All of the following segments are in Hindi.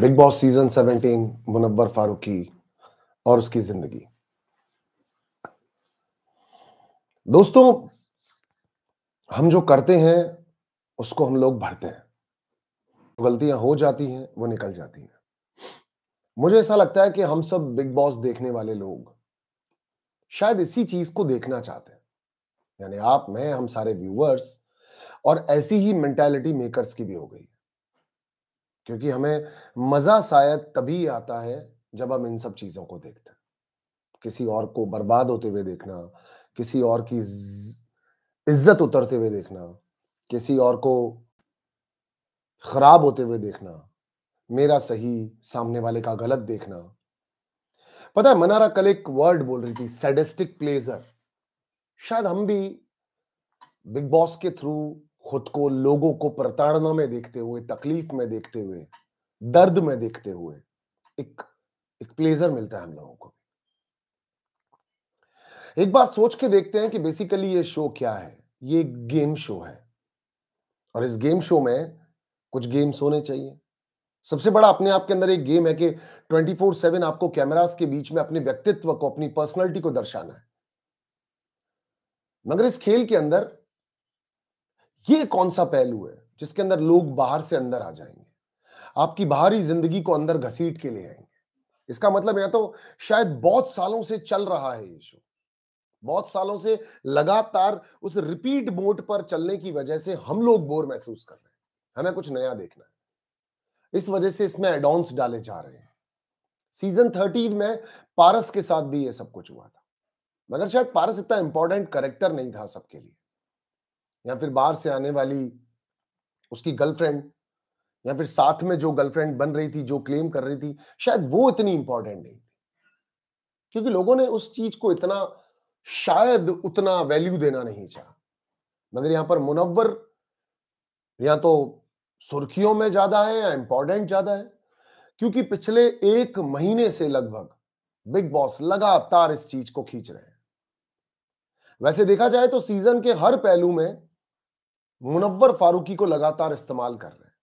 Big Boss season 17 Munawar Faruqui और उसकी जिंदगी। दोस्तों, हम जो करते हैं उसको हम लोग भरते हैं, तो गलतियां हो जाती हैं, वो निकल जाती हैं। मुझे ऐसा लगता है कि हम सब बिग बॉस देखने वाले लोग शायद इसी चीज को देखना चाहते हैं, यानी आप, मैं, हम सारे व्यूअर्स, और ऐसी ही मेंटालिटी मेकर्स की भी हो गई, क्योंकि हमें मजा शायद तभी आता है जब हम इन सब चीजों को देखते हैं। किसी और को बर्बाद होते हुए देखना, किसी और की इज्जत उतरते हुए देखना, किसी और को खराब होते हुए देखना, मेरा सही सामने वाले का गलत देखना। पता है, मन्नारा कल एक वर्ड बोल रही थी, सैडिस्टिक प्लेजर। शायद हम भी बिग बॉस के थ्रू खुद को, लोगों को प्रताड़ना में देखते हुए, तकलीफ में देखते हुए, दर्द में देखते हुए एक प्लेजर मिलता है हम लोगों को। एक बार सोच के देखते हैं कि बेसिकली ये शो क्या है। ये गेम शो है, और इस गेम शो में कुछ गेम्स होने चाहिए। सबसे बड़ा अपने आप के अंदर एक गेम है कि 24/7 आपको कैमरास के बीच में अपने व्यक्तित्व को, अपनी पर्सनालिटी को दर्शाना है। मगर इस खेल के अंदर ये कौन सा पहलू है जिसके अंदर लोग बाहर से अंदर आ जाएंगे, आपकी बाहरी जिंदगी को अंदर घसीट के ले आएंगे। इसका मतलब या तो शायद बहुत सालों से चल रहा है ये शो, बहुत सालों से लगातार उस रिपीट मोड पर चलने की वजह से हम लोग बोर महसूस कर रहे हैं, हमें कुछ नया देखना है। इस वजह से इसमें एडॉन्स डाले जा रहे हैं। सीजन 13 में पारस के साथ भी ये सब कुछ हुआ था, मगर शायद पारस इतना इंपॉर्टेंट कैरेक्टर नहीं था सबके लिए, या फिर बाहर से आने वाली उसकी गर्लफ्रेंड, या फिर साथ में जो गर्लफ्रेंड बन रही थी, जो क्लेम कर रही थी, शायद वो इतनी इंपॉर्टेंट नहीं थी, क्योंकि लोगों ने उस चीज को इतना, शायद उतना वैल्यू देना नहीं चाहा। मगर यहां पर मुनव्वर या तो सुर्खियों में ज्यादा है या इंपॉर्टेंट ज्यादा है, क्योंकि पिछले एक महीने से लगभग बिग बॉस लगातार इस चीज को खींच रहे हैं। वैसे देखा जाए तो सीजन के हर पहलू में मुनव्वर फारूकी को लगातार इस्तेमाल कर रहे हैं।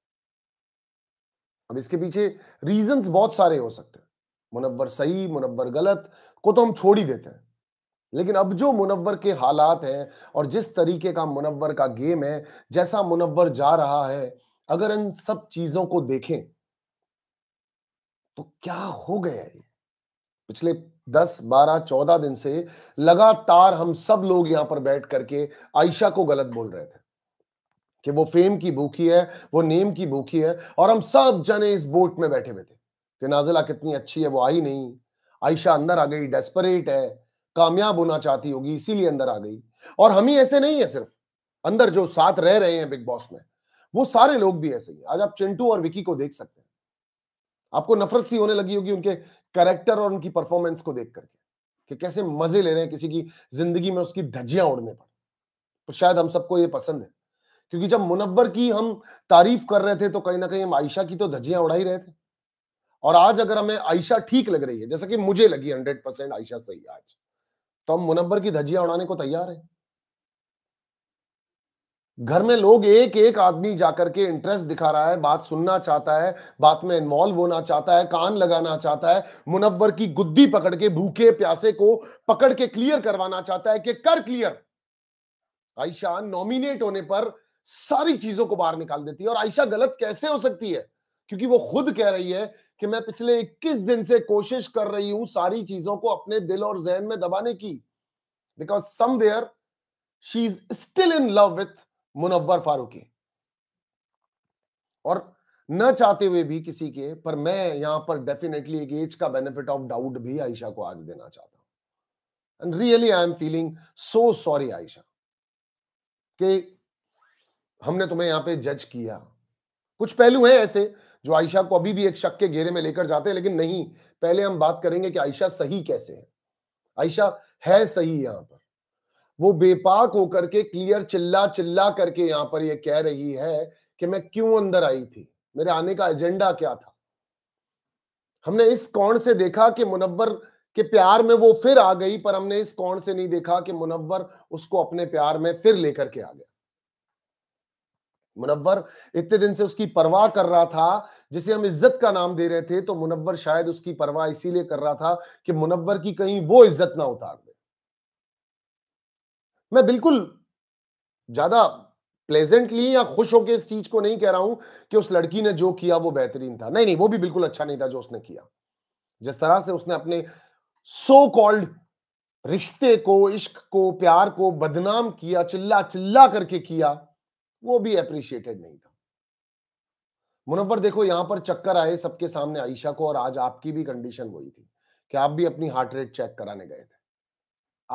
अब इसके पीछे रीजंस बहुत सारे हो सकते हैं, मुनव्वर सही, मुनव्वर गलत को तो हम छोड़ ही देते हैं, लेकिन अब जो मुनव्वर के हालात हैं और जिस तरीके का मुनव्वर का गेम है, जैसा मुनव्वर जा रहा है, अगर इन सब चीजों को देखें तो क्या हो गया है। पिछले 10, 12, 14 दिन से लगातार हम सब लोग यहां पर बैठ करके आयशा को गलत बोल रहे थे कि वो फेम की भूखी है, वो नेम की भूखी है, और हम सब जने इस बोट में बैठे हुए थे कि नाजिला कितनी अच्छी है, वो आई नहीं, आयशा अंदर आ गई, डेस्परेट है, कामयाब होना चाहती होगी इसीलिए अंदर आ गई। और हम ही ऐसे नहीं है, सिर्फ अंदर जो साथ रह रहे हैं बिग बॉस में वो सारे लोग भी ऐसे ही। आज आप चिंटू और विकी को देख सकते हैं, आपको नफरत सी होने लगी होगी उनके कैरेक्टर और उनकी परफॉर्मेंस को देख करके कि कैसे मजे ले रहे हैं किसी की जिंदगी में उसकी धज्जियां उड़ने पर। तो शायद हम सबको ये पसंद है, क्योंकि जब मुनव्वर की हम तारीफ कर रहे थे तो कहीं ना कहीं हम आयशा की तो धज्जियां उड़ा ही रहे थे। और आज अगर हमें आयशा ठीक लग रही है, जैसा कि मुझे लगी 100% आयशा सही आज, तो हम मुनव्वर की धज्जियां उड़ाने को तैयार है। घर में लोग, एक एक आदमी जाकर के इंटरेस्ट दिखा रहा है, बात सुनना चाहता है, बात में इन्वॉल्व होना चाहता है, कान लगाना चाहता है, मुनव्वर की गुद्दी पकड़ के, भूखे प्यासे को पकड़ के क्लियर करवाना चाहता है कि कर क्लियर। आयशा नॉमिनेट होने पर सारी चीजों को बाहर निकाल देती है, और आयशा गलत कैसे हो सकती है, क्योंकि वो खुद कह रही है कि मैं पिछले 21 दिन से कोशिश कर रही हूं सारी चीजों को अपने दिल और जहन में दबाने की, because somewhere she is still in love with Munawar Faruqui. और न चाहते हुए भी किसी के, पर मैं यहां पर डेफिनेटली एक एज का बेनिफिट ऑफ डाउट भी आयशा को आज देना चाहता हूं। And really I am feeling so sorry Ayesha कि हमने तुम्हें यहां पे जज किया। कुछ पहलू हैं ऐसे जो आयशा को अभी भी एक शक के घेरे में लेकर जाते हैं, लेकिन नहीं, पहले हम बात करेंगे कि आयशा सही कैसे है। आयशा है सही यहां पर, वो बेपाक होकर के क्लियर चिल्ला चिल्ला करके यहां पर ये कह रही है कि मैं क्यों अंदर आई थी, मेरे आने का एजेंडा क्या था। हमने इस कोण से देखा कि मुनव्वर के प्यार में वो फिर आ गई, पर हमने इस कोण से नहीं देखा कि मुनव्वर उसको अपने प्यार में फिर लेकर के आ गया। मुनव्वर इतने दिन से उसकी परवाह कर रहा था जिसे हम इज्जत का नाम दे रहे थे, तो मुनव्वर शायद उसकी परवाह इसीलिए कर रहा था कि मुनव्वर की कहीं वो इज्जत ना उतार दे। मैं बिल्कुल ज्यादा प्लेजेंटली या खुश होकर इस चीज को नहीं कह रहा हूं कि उस लड़की ने जो किया वो बेहतरीन था, नहीं नहीं, वो भी बिल्कुल अच्छा नहीं था जो उसने किया। जिस तरह से उसने अपने सो कॉल्ड रिश्ते को, इश्क को, प्यार को बदनाम किया, चिल्ला चिल्ला करके किया, वो भी अप्रिशिएटेड नहीं था। मुनव्वर देखो यहां पर चक्कर आए सबके सामने आयशा को, और आज आपकी भी कंडीशन वही थी कि आप भी अपनी हार्ट रेट चेक कराने गए थे।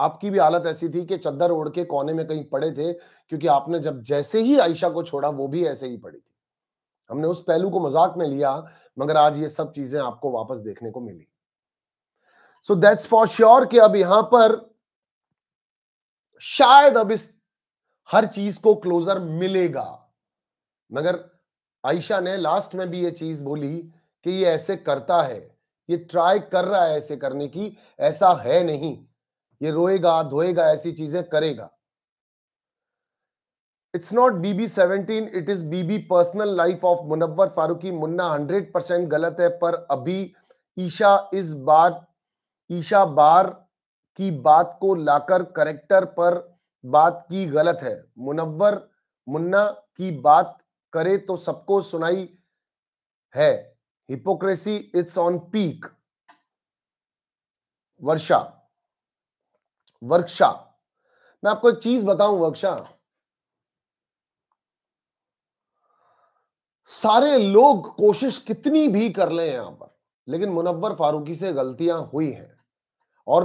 आपकी भी हालत ऐसी थी कि चद्दर ओढ़ के कोने में कहीं पड़े थे, क्योंकि आपने जब जैसे ही आयशा को छोड़ा वो भी ऐसे ही पड़ी थी। हमने उस पहलू को मजाक में लिया, मगर आज ये सब चीजें आपको वापस देखने को मिली। सो दैट्स फॉर श्योर कि अब यहां पर शायद अब इस हर चीज को क्लोजर मिलेगा, मगर आयशा ने लास्ट में भी ये चीज बोली कि ये ऐसे करता है, ये ट्राई कर रहा है ऐसे करने की, ऐसा है नहीं, ये रोएगा धोएगा ऐसी चीजें करेगा। It's not BB17, it is BB personal life of Munawar Faruqui. Munna 100% गलत है, पर अभी ईशा इस बार ईशा बार की बात को लाकर करेक्टर पर बात की गलत है। मुनव्वर मुन्ना की बात करे तो सबको सुनाई है। Hypocrisy it's on peak. Varsha, मैं आपको एक चीज बताऊं वर्षा, सारे लोग कोशिश कितनी भी कर लें यहां पर, लेकिन मुनव्वर फारूकी से गलतियां हुई हैं। और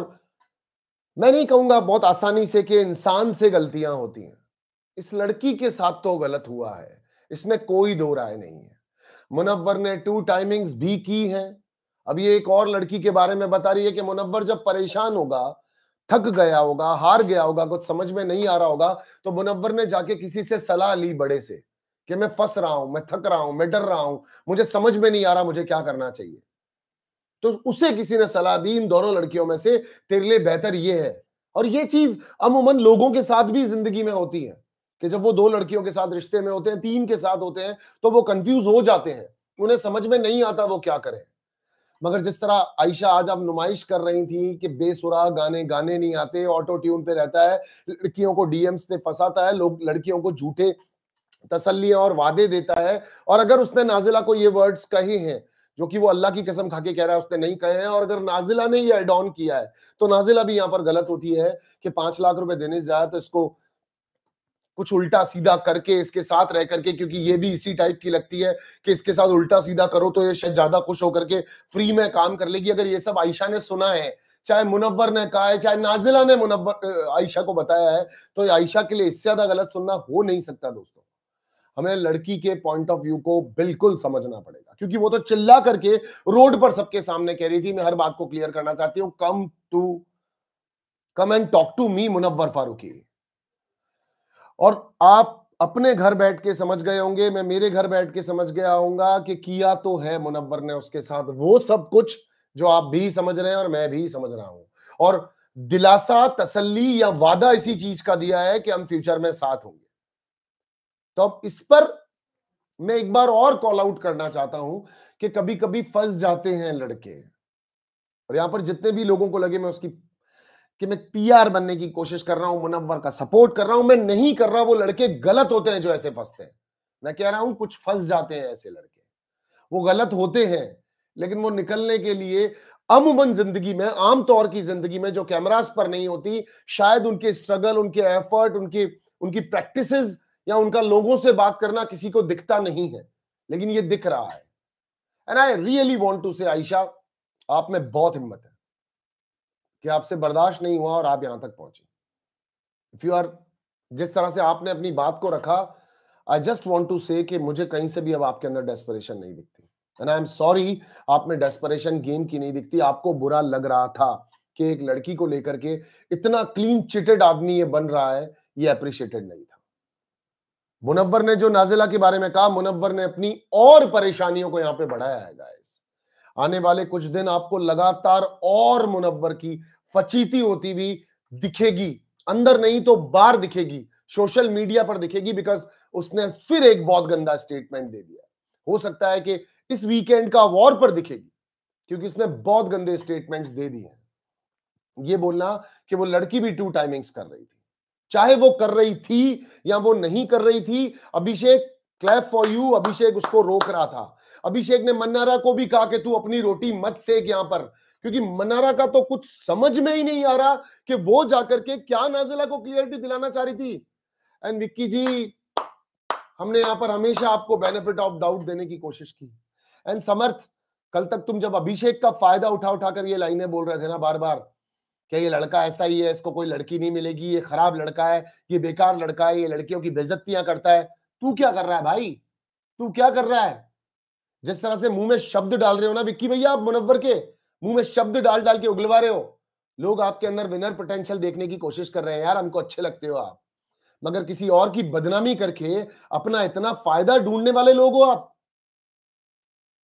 मैं नहीं कहूंगा बहुत आसानी से कि इंसान से गलतियां होती हैं, इस लड़की के साथ तो गलत हुआ है, इसमें कोई दो राय नहीं है। मुनव्वर ने 2 टाइमिंग्स भी की हैं। अब ये एक और लड़की के बारे में बता रही है कि मुनव्वर जब परेशान होगा, थक गया होगा, हार गया होगा, कुछ समझ में नहीं आ रहा होगा, तो मुनव्वर ने जाके किसी से सलाह ली बड़े से कि मैं फंस रहा हूं, मैं थक रहा हूं, मैं डर रहा हूं, मुझे समझ में नहीं आ रहा मुझे क्या करना चाहिए। तो उसे किसी ने सलाह दी, इन दोनों लड़कियों में से तेरे लिए बेहतर ये है। और ये चीज अमूमन लोगों के साथ भी जिंदगी में होती है कि जब वो 2 लड़कियों के साथ रिश्ते में होते हैं, 3 के साथ होते हैं, तो वो कंफ्यूज हो जाते हैं, उन्हें समझ में नहीं आता वो क्या करें। मगर जिस तरह आयशा आज आप नुमाइश कर रही थी कि बेसुरा गाने गाने नहीं आते, ऑटो ट्यून पे रहता है, लड़कियों को DMs पे फंसाता है, लोग लड़कियों को झूठे तसल्लियां और वादे देता है, और अगर उसने नाजिला को ये वर्ड्स कहे हैं जो कि वो अल्लाह की कसम खा के कह रहा है उसने नहीं कहे हैं, और अगर नाजिला ने ये एड ऑन किया है तो नाजिला भी यहाँ पर गलत होती है कि 5 लाख रुपए देने से ज्यादा तो इसको कुछ उल्टा सीधा करके इसके साथ रह करके, क्योंकि ये भी इसी टाइप की लगती है कि इसके साथ उल्टा सीधा करो तो ये शायद ज्यादा खुश होकर के फ्री में काम कर लेगी। अगर ये सब आयशा ने सुना है, चाहे मुनव्वर ने कहा है, चाहे नाजिला ने मुनव्वर आयशा को बताया है, तो आयशा के लिए इससे ज्यादा गलत सुनना हो नहीं सकता। दोस्तों, हमें लड़की के पॉइंट ऑफ व्यू को बिल्कुल समझना पड़ेगा, क्योंकि वो तो चिल्ला करके रोड पर सबके सामने कह रही थी मैं हर बात को क्लियर करना चाहती हूँ, come and talk to me Munawar Faruqui. और आप अपने घर बैठ के समझ गए होंगे, मैं मेरे घर बैठ के समझ गया होऊंगा कि किया तो है मुनव्वर ने उसके साथ वो सब कुछ जो आप भी समझ रहे हैं और मैं भी समझ रहा हूं, और दिलासा, तसल्ली या वादा इसी चीज का दिया है कि हम फ्यूचर में साथ होंगे। तो अब इस पर मैं एक बार और कॉल आउट करना चाहता हूं कि कभी कभी फंस जाते हैं लड़के, और यहां पर जितने भी लोगों को लगे मैं उसकी कि मैं PR बनने की कोशिश कर रहा हूं, मुनव्वर का सपोर्ट कर रहा हूं, मैं नहीं कर रहा, वो लड़के गलत होते हैं जो ऐसे फंसते हैं। मैं कह रहा हूं कुछ फंस जाते हैं ऐसे लड़के, वो गलत होते हैं, लेकिन वो निकलने के लिए अमूमन जिंदगी में, आमतौर की जिंदगी में जो कैमरास पर नहीं होती, शायद उनके स्ट्रगल, उनके एफर्ट, उनकी प्रैक्टिसेस या उनका लोगों से बात करना किसी को दिखता नहीं है, लेकिन ये दिख रहा है। And I really want to say Ayesha, आप में बहुत हिम्मत है कि आपसे बर्दाश्त नहीं हुआ और आप यहां तक पहुंचे। इफ यू आर, जिस तरह से आपने अपनी बात को रखा, आई जस्ट वॉन्ट टू से कि मुझे कहीं से भी अब आपके अंदर डेस्परेशन नहीं दिखती, एंड आई एम सॉरी, आप में डेस्परेशन गेम की नहीं दिखती। आपको बुरा लग रहा था कि एक लड़की को लेकर के इतना क्लीन चिटेड आदमी ये बन रहा है, ये अप्रिशिएटेड नहीं था। मुनव्वर ने जो नाजिला के बारे में कहा, मुनव्वर ने अपनी और परेशानियों को यहां पे बढ़ाया है गाइस। आने वाले कुछ दिन आपको लगातार और मुनव्वर की फचीती होती भी दिखेगी, अंदर नहीं तो बाहर दिखेगी, सोशल मीडिया पर दिखेगी, बिकॉज उसने फिर एक बहुत गंदा स्टेटमेंट दे दिया। हो सकता है कि इस वीकेंड का वॉर पर दिखेगी, क्योंकि उसने बहुत गंदे स्टेटमेंट्स दे दिए हैं। ये बोलना कि वो लड़की भी 2 टाइमिंग्स कर रही थी, चाहे वो कर रही थी या वो नहीं कर रही थी। Abhishek, clap for you, Abhishek उसको रोक रहा था। अभिषेक ने मन्नारा को भी कहा कि तू अपनी रोटी मत सेक यहां पर, क्योंकि मन्नारा का तो कुछ समझ में ही नहीं आ रहा कि वो जाकर के क्या नाजिला को क्लियरिटी दिलाना चाह रही थी। एंड विक्की जी, हमने यहां पर हमेशा आपको बेनिफिट ऑफ डाउट देने की कोशिश की। एंड समर्थ, कल तक तुम जब अभिषेक का फायदा उठा उठाकर ये लाइनें बोल रहे थे ना बार बार, क्या ये लड़का ऐसा ही है, इसको कोई लड़की नहीं मिलेगी, ये खराब लड़का है, ये बेकार लड़का है, ये लड़कियों की बेइज्जतियां करता है, तू क्या कर रहा है भाई, तू क्या कर रहा है? जिस तरह से मुंह में शब्द डाल रहे हो ना विक्की भैया, आप मुनव्वर के मुंह में शब्द डाल डाल के उगलवा रहे हो। लोग आपके अंदर विनर पोटेंशियल देखने की कोशिश कर रहे हैं यार, हमको अच्छे लगते हो आप, मगर किसी और की बदनामी करके अपना इतना फायदा ढूंढने वाले लोग हो आप।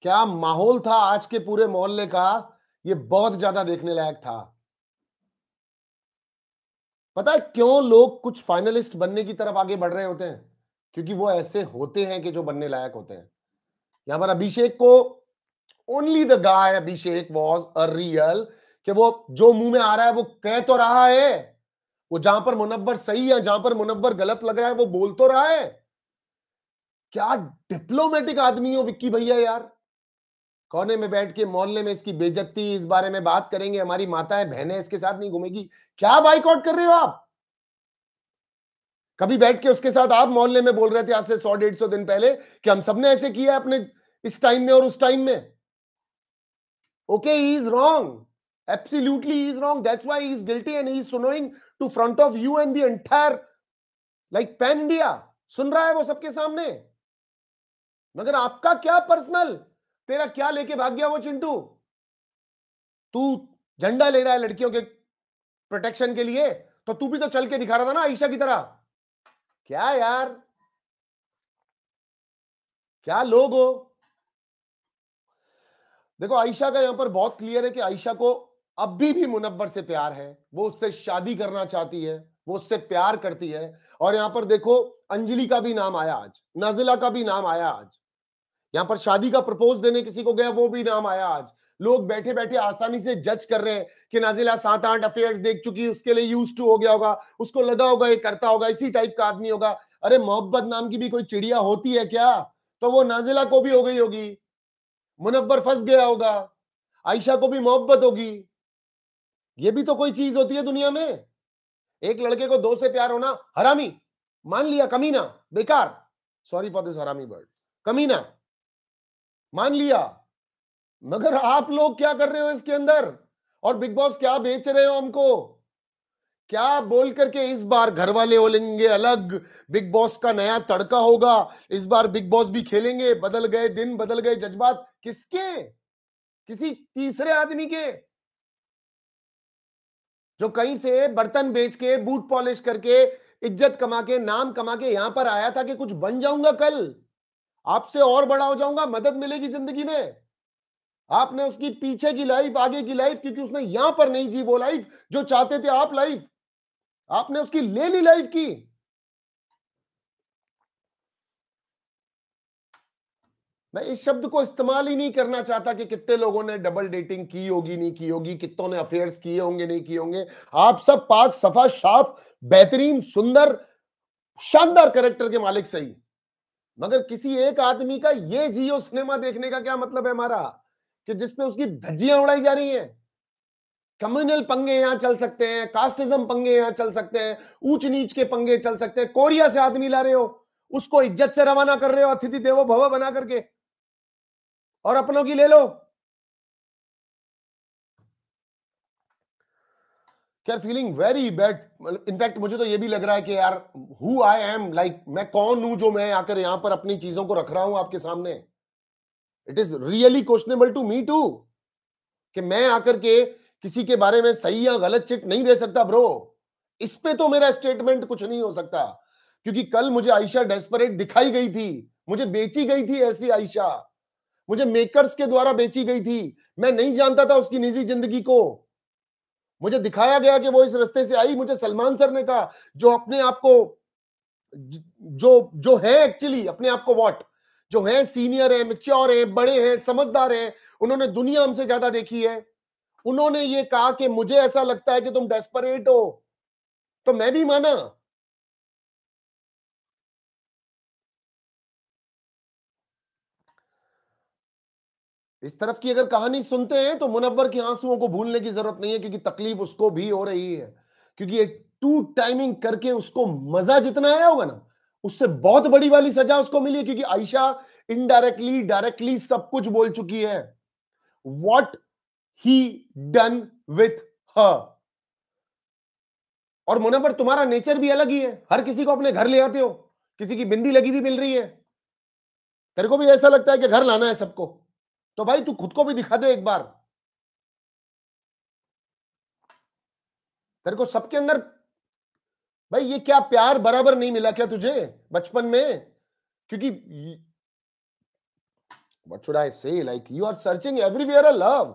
क्या माहौल था आज के पूरे मोहल्ले का, ये बहुत ज्यादा देखने लायक था। पता है क्यों लोग कुछ फाइनलिस्ट बनने की तरफ आगे बढ़ रहे होते हैं? क्योंकि वो ऐसे होते हैं कि जो बनने लायक होते हैं। यहां पर अभिषेक को, only the guy Abhishek was a real, कि वो जो मुंह में आ रहा है वो कह तो रहा है, वो जहां पर मुनव्वर सही है, जहां पर मुनव्वर गलत लग रहा है वो बोल तो रहा है। क्या डिप्लोमेटिक आदमी हो विक्की भैया यार। कोने में बैठ के मोहल्ले में इसकी बेइज्जती, इस बारे में बात करेंगे, हमारी माताएं बहनें इसके साथ नहीं घूमेगी, क्या बाइकआउट कर रहे हो आप? कभी बैठ के उसके साथ आप मोहल्ले में बोल रहे थे आज से 100-150 दिन पहले कि हम सबने ऐसे किया है अपने इस टाइम में और उस टाइम में। Okay, he is wrong, absolutely he is wrong, that's why he is guilty and he is सुनोइंग to front of you and the entire like pan India सुन रहा है वो सबके सामने। मगर आपका क्या पर्सनल, तेरा क्या लेके भाग गया वो चिंटू? तू झंडा ले रहा है लड़कियों के प्रोटेक्शन के लिए, तो तू भी तो चल के दिखा रहा था ना आयशा की तरह। क्या यार, क्या लोग हो। देखो आयशा का यहां पर बहुत क्लियर है कि आयशा को अभी भी मुनव्वर से प्यार है, वो उससे शादी करना चाहती है, वो उससे प्यार करती है। और यहां पर देखो अंजलि का भी नाम आया आज, नाजिला का भी नाम आया आज, यहां पर शादी का प्रपोज देने किसी को गया वो भी नाम आया आज। लोग बैठे बैठे आसानी से जज कर रहे हैं कि नाजिला 7-8 अफेयर्स देख चुकी, उसके लिए यूज्ड टू हो गया होगा, उसको लगा होगा ये करता होगा, इसी टाइप का आदमी होगा। अरे मोहब्बत नाम की भी कोई चिड़िया होती है क्या? तो वो नाजिला को भी हो गई होगी, मुनव्वर फंस गया होगा, आयशा को भी मोहब्बत होगी। ये भी तो कोई चीज होती है दुनिया में। एक लड़के को 2 से प्यार होना, हरामी मान लिया, कमीना, बेकार, सॉरी फॉर दिस हरामी वर्ड, कमीना मान लिया। मगर आप लोग क्या कर रहे हो इसके अंदर? और बिग बॉस क्या बेच रहे हो हमको? क्या बोल करके इस बार घर वाले हो लेंगे अलग, बिग बॉस का नया तड़का होगा, इस बार बिग बॉस भी खेलेंगे, बदल गए दिन, बदल गए जज्बात। किसके? किसी तीसरे आदमी के, जो कहीं से बर्तन बेच के, बूट पॉलिश करके, इज्जत कमा के, नाम कमा के यहां पर आया था कि कुछ बन जाऊंगा, कल आपसे और बड़ा हो जाऊंगा, मदद मिलेगी जिंदगी में। आपने उसकी पीछे की लाइफ, आगे की लाइफ, क्योंकि उसने यहां पर नहीं जी वो लाइफ जो चाहते थे आप, लाइफ आपने उसकी ले ली लाइफ की। मैं इस शब्द को इस्तेमाल ही नहीं करना चाहता कि कितने लोगों ने डबल डेटिंग की होगी, नहीं की होगी, कितनों ने अफेयर्स किए होंगे, नहीं किए होंगे। आप सब पाक सफा साफ बेहतरीन सुंदर शानदार कैरेक्टर के मालिक सही, मगर किसी एक आदमी का ये जियो सिनेमा देखने का क्या मतलब है हमारा, कि जिसपे उसकी धज्जियां उड़ाई जा रही हैं। कम्युनल पंगे यहां चल सकते हैं, कास्टिज्म पंगे यहां चल सकते हैं, ऊंच नीच के पंगे चल सकते हैं। कोरिया से आदमी ला रहे हो, उसको इज्जत से रवाना कर रहे हो अतिथि देवो भव बना करके, और अपनों की ले लो। यार फीलिंग वेरी बैड। इनफैक्ट मुझे तो ये भी लग रहा है कि यार हु आई एम, लाइक मैं कौन हूं जो मैं आकर यहां पर अपनी चीजों को रख रहा हूं आपके सामने। It is really questionable to me too, कि मैं आकर के किसी के बारे में सही या गलत चिट नहीं दे सकता ब्रो। इस पे तो मेरा स्टेटमेंट कुछ नहीं हो सकता, क्योंकि कल मुझे आयशा डेस्परेट दिखाई गई थी, मुझे बेची गई थी ऐसी आयशा, मुझे मेकर्स के द्वारा बेची गई थी। मैं नहीं जानता था उसकी निजी जिंदगी को, मुझे दिखाया गया कि वो इस रास्ते से आई। मुझे सलमान सर ने कहा, जो अपने आप को जो जो है एक्चुअली अपने आप को व्हाट जो है सीनियर है, मैच्योर है, बड़े हैं, समझदार हैं, उन्होंने दुनिया हमसे ज्यादा देखी है, उन्होंने ये कहा कि मुझे ऐसा लगता है कि तुम डेस्परेट हो, तो मैं भी माना। इस तरफ की अगर कहानी सुनते हैं तो मुनव्वर के आंसुओं को भूलने की जरूरत नहीं है, क्योंकि तकलीफ उसको भी हो रही है, क्योंकि एक टू टाइमिंग करके उसको मजा जितना आया होगा ना, उससे बहुत बड़ी वाली सजा उसको मिली है, क्योंकि आयशा इनडायरेक्टली डायरेक्टली सब कुछ बोल चुकी है what he done with her. और मुनव्वर तुम्हारा नेचर भी अलग ही है, हर किसी को अपने घर ले आते हो, किसी की बिंदी लगी भी मिल रही है, तेरे को भी ऐसा लगता है कि घर लाना है सबको, तो भाई तू खुद को भी दिखा दे एक बार, तेरे को सबके अंदर भाई ये क्या प्यार बराबर नहीं मिला क्या तुझे बचपन में? क्योंकि what should I say, like you are searching everywhere a love.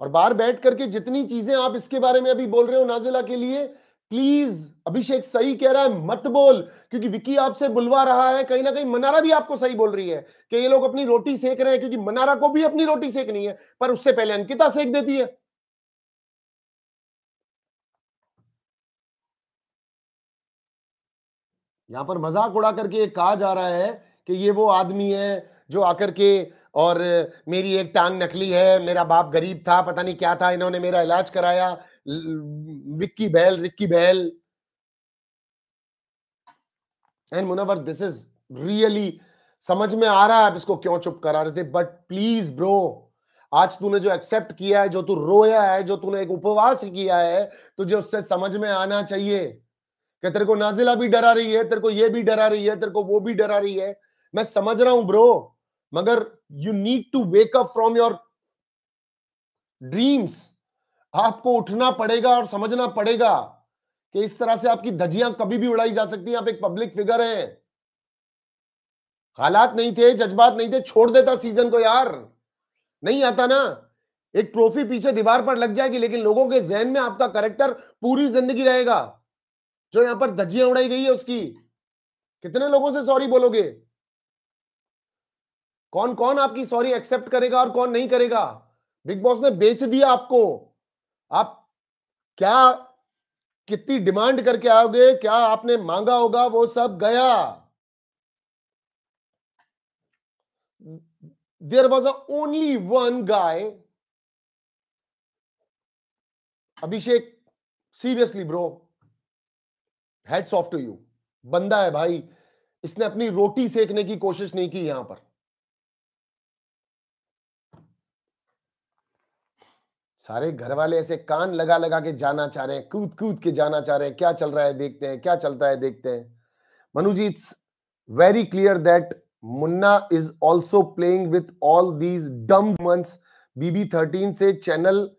और बाहर बैठ करके जितनी चीजें आप इसके बारे में अभी बोल रहे हो नाजिला के लिए, प्लीज अभिषेक सही कह रहा है मत बोल, क्योंकि विक्की आपसे बुलवा रहा है, कहीं ना कहीं मन्नारा भी आपको सही बोल रही है कि ये लोग अपनी रोटी सेक रहे हैं, क्योंकि मन्नारा को भी अपनी रोटी सेकनी है, पर उससे पहले अंकिता सेक देती है। यहां पर मजाक उड़ा करके कहा जा रहा है कि ये वो आदमी है जो आकर के और मेरी एक टांग नकली है, मेरा बाप गरीब था, पता नहीं क्या था, इन्होंने मेरा इलाज कराया, विक्की बैल, रिक्की बैल। And Munawar, this is really समझ में आ रहा है आप इसको क्यों चुप करा रहे थे, बट प्लीज ब्रो, आज तूने जो एक्सेप्ट किया है, जो तू रोया है, जो तूने एक उपवास किया है, तुझे उससे समझ में आना चाहिए कि तेरे को नाजिला भी डरा रही है, तेरे को ये भी डरा रही है, तेरे को वो भी डरा रही है। मैं समझ रहा हूं ब्रो, मगर you need to wake up from your dreams. आपको उठना पड़ेगा और समझना पड़ेगा कि इस तरह से आपकी धज्जियां कभी भी उड़ाई जा सकती हैं। आप एक पब्लिक फिगर हैं, हालात नहीं थे, जज्बात नहीं थे, छोड़ देता सीजन को यार, नहीं आता ना, एक ट्रॉफी पीछे दीवार पर लग जाएगी, लेकिन लोगों के जहन में आपका कैरेक्टर पूरी जिंदगी रहेगा। जो यहां पर धज्जियां उड़ाई गई है उसकी, कितने लोगों से सॉरी बोलोगे? कौन कौन आपकी सॉरी एक्सेप्ट करेगा और कौन नहीं करेगा? बिग बॉस ने बेच दिया आपको। आप क्या कितनी डिमांड करके आओगे, क्या आपने मांगा होगा, वो सब गया। There was a only one guy. Abhishek seriously bro, hats off to you, बंदा है भाई, इसने अपनी रोटी सेकने की कोशिश नहीं की यहां पर। सारे घर वाले ऐसे कान लगा लगा के जाना चाह रहे हैं, कूद कूद के जाना चाह रहे हैं, क्या चल रहा है देखते हैं, क्या चलता है देखते हैं। Manu ji, it's very clear that Munna is also playing with all these dumb ones. BB13 से channel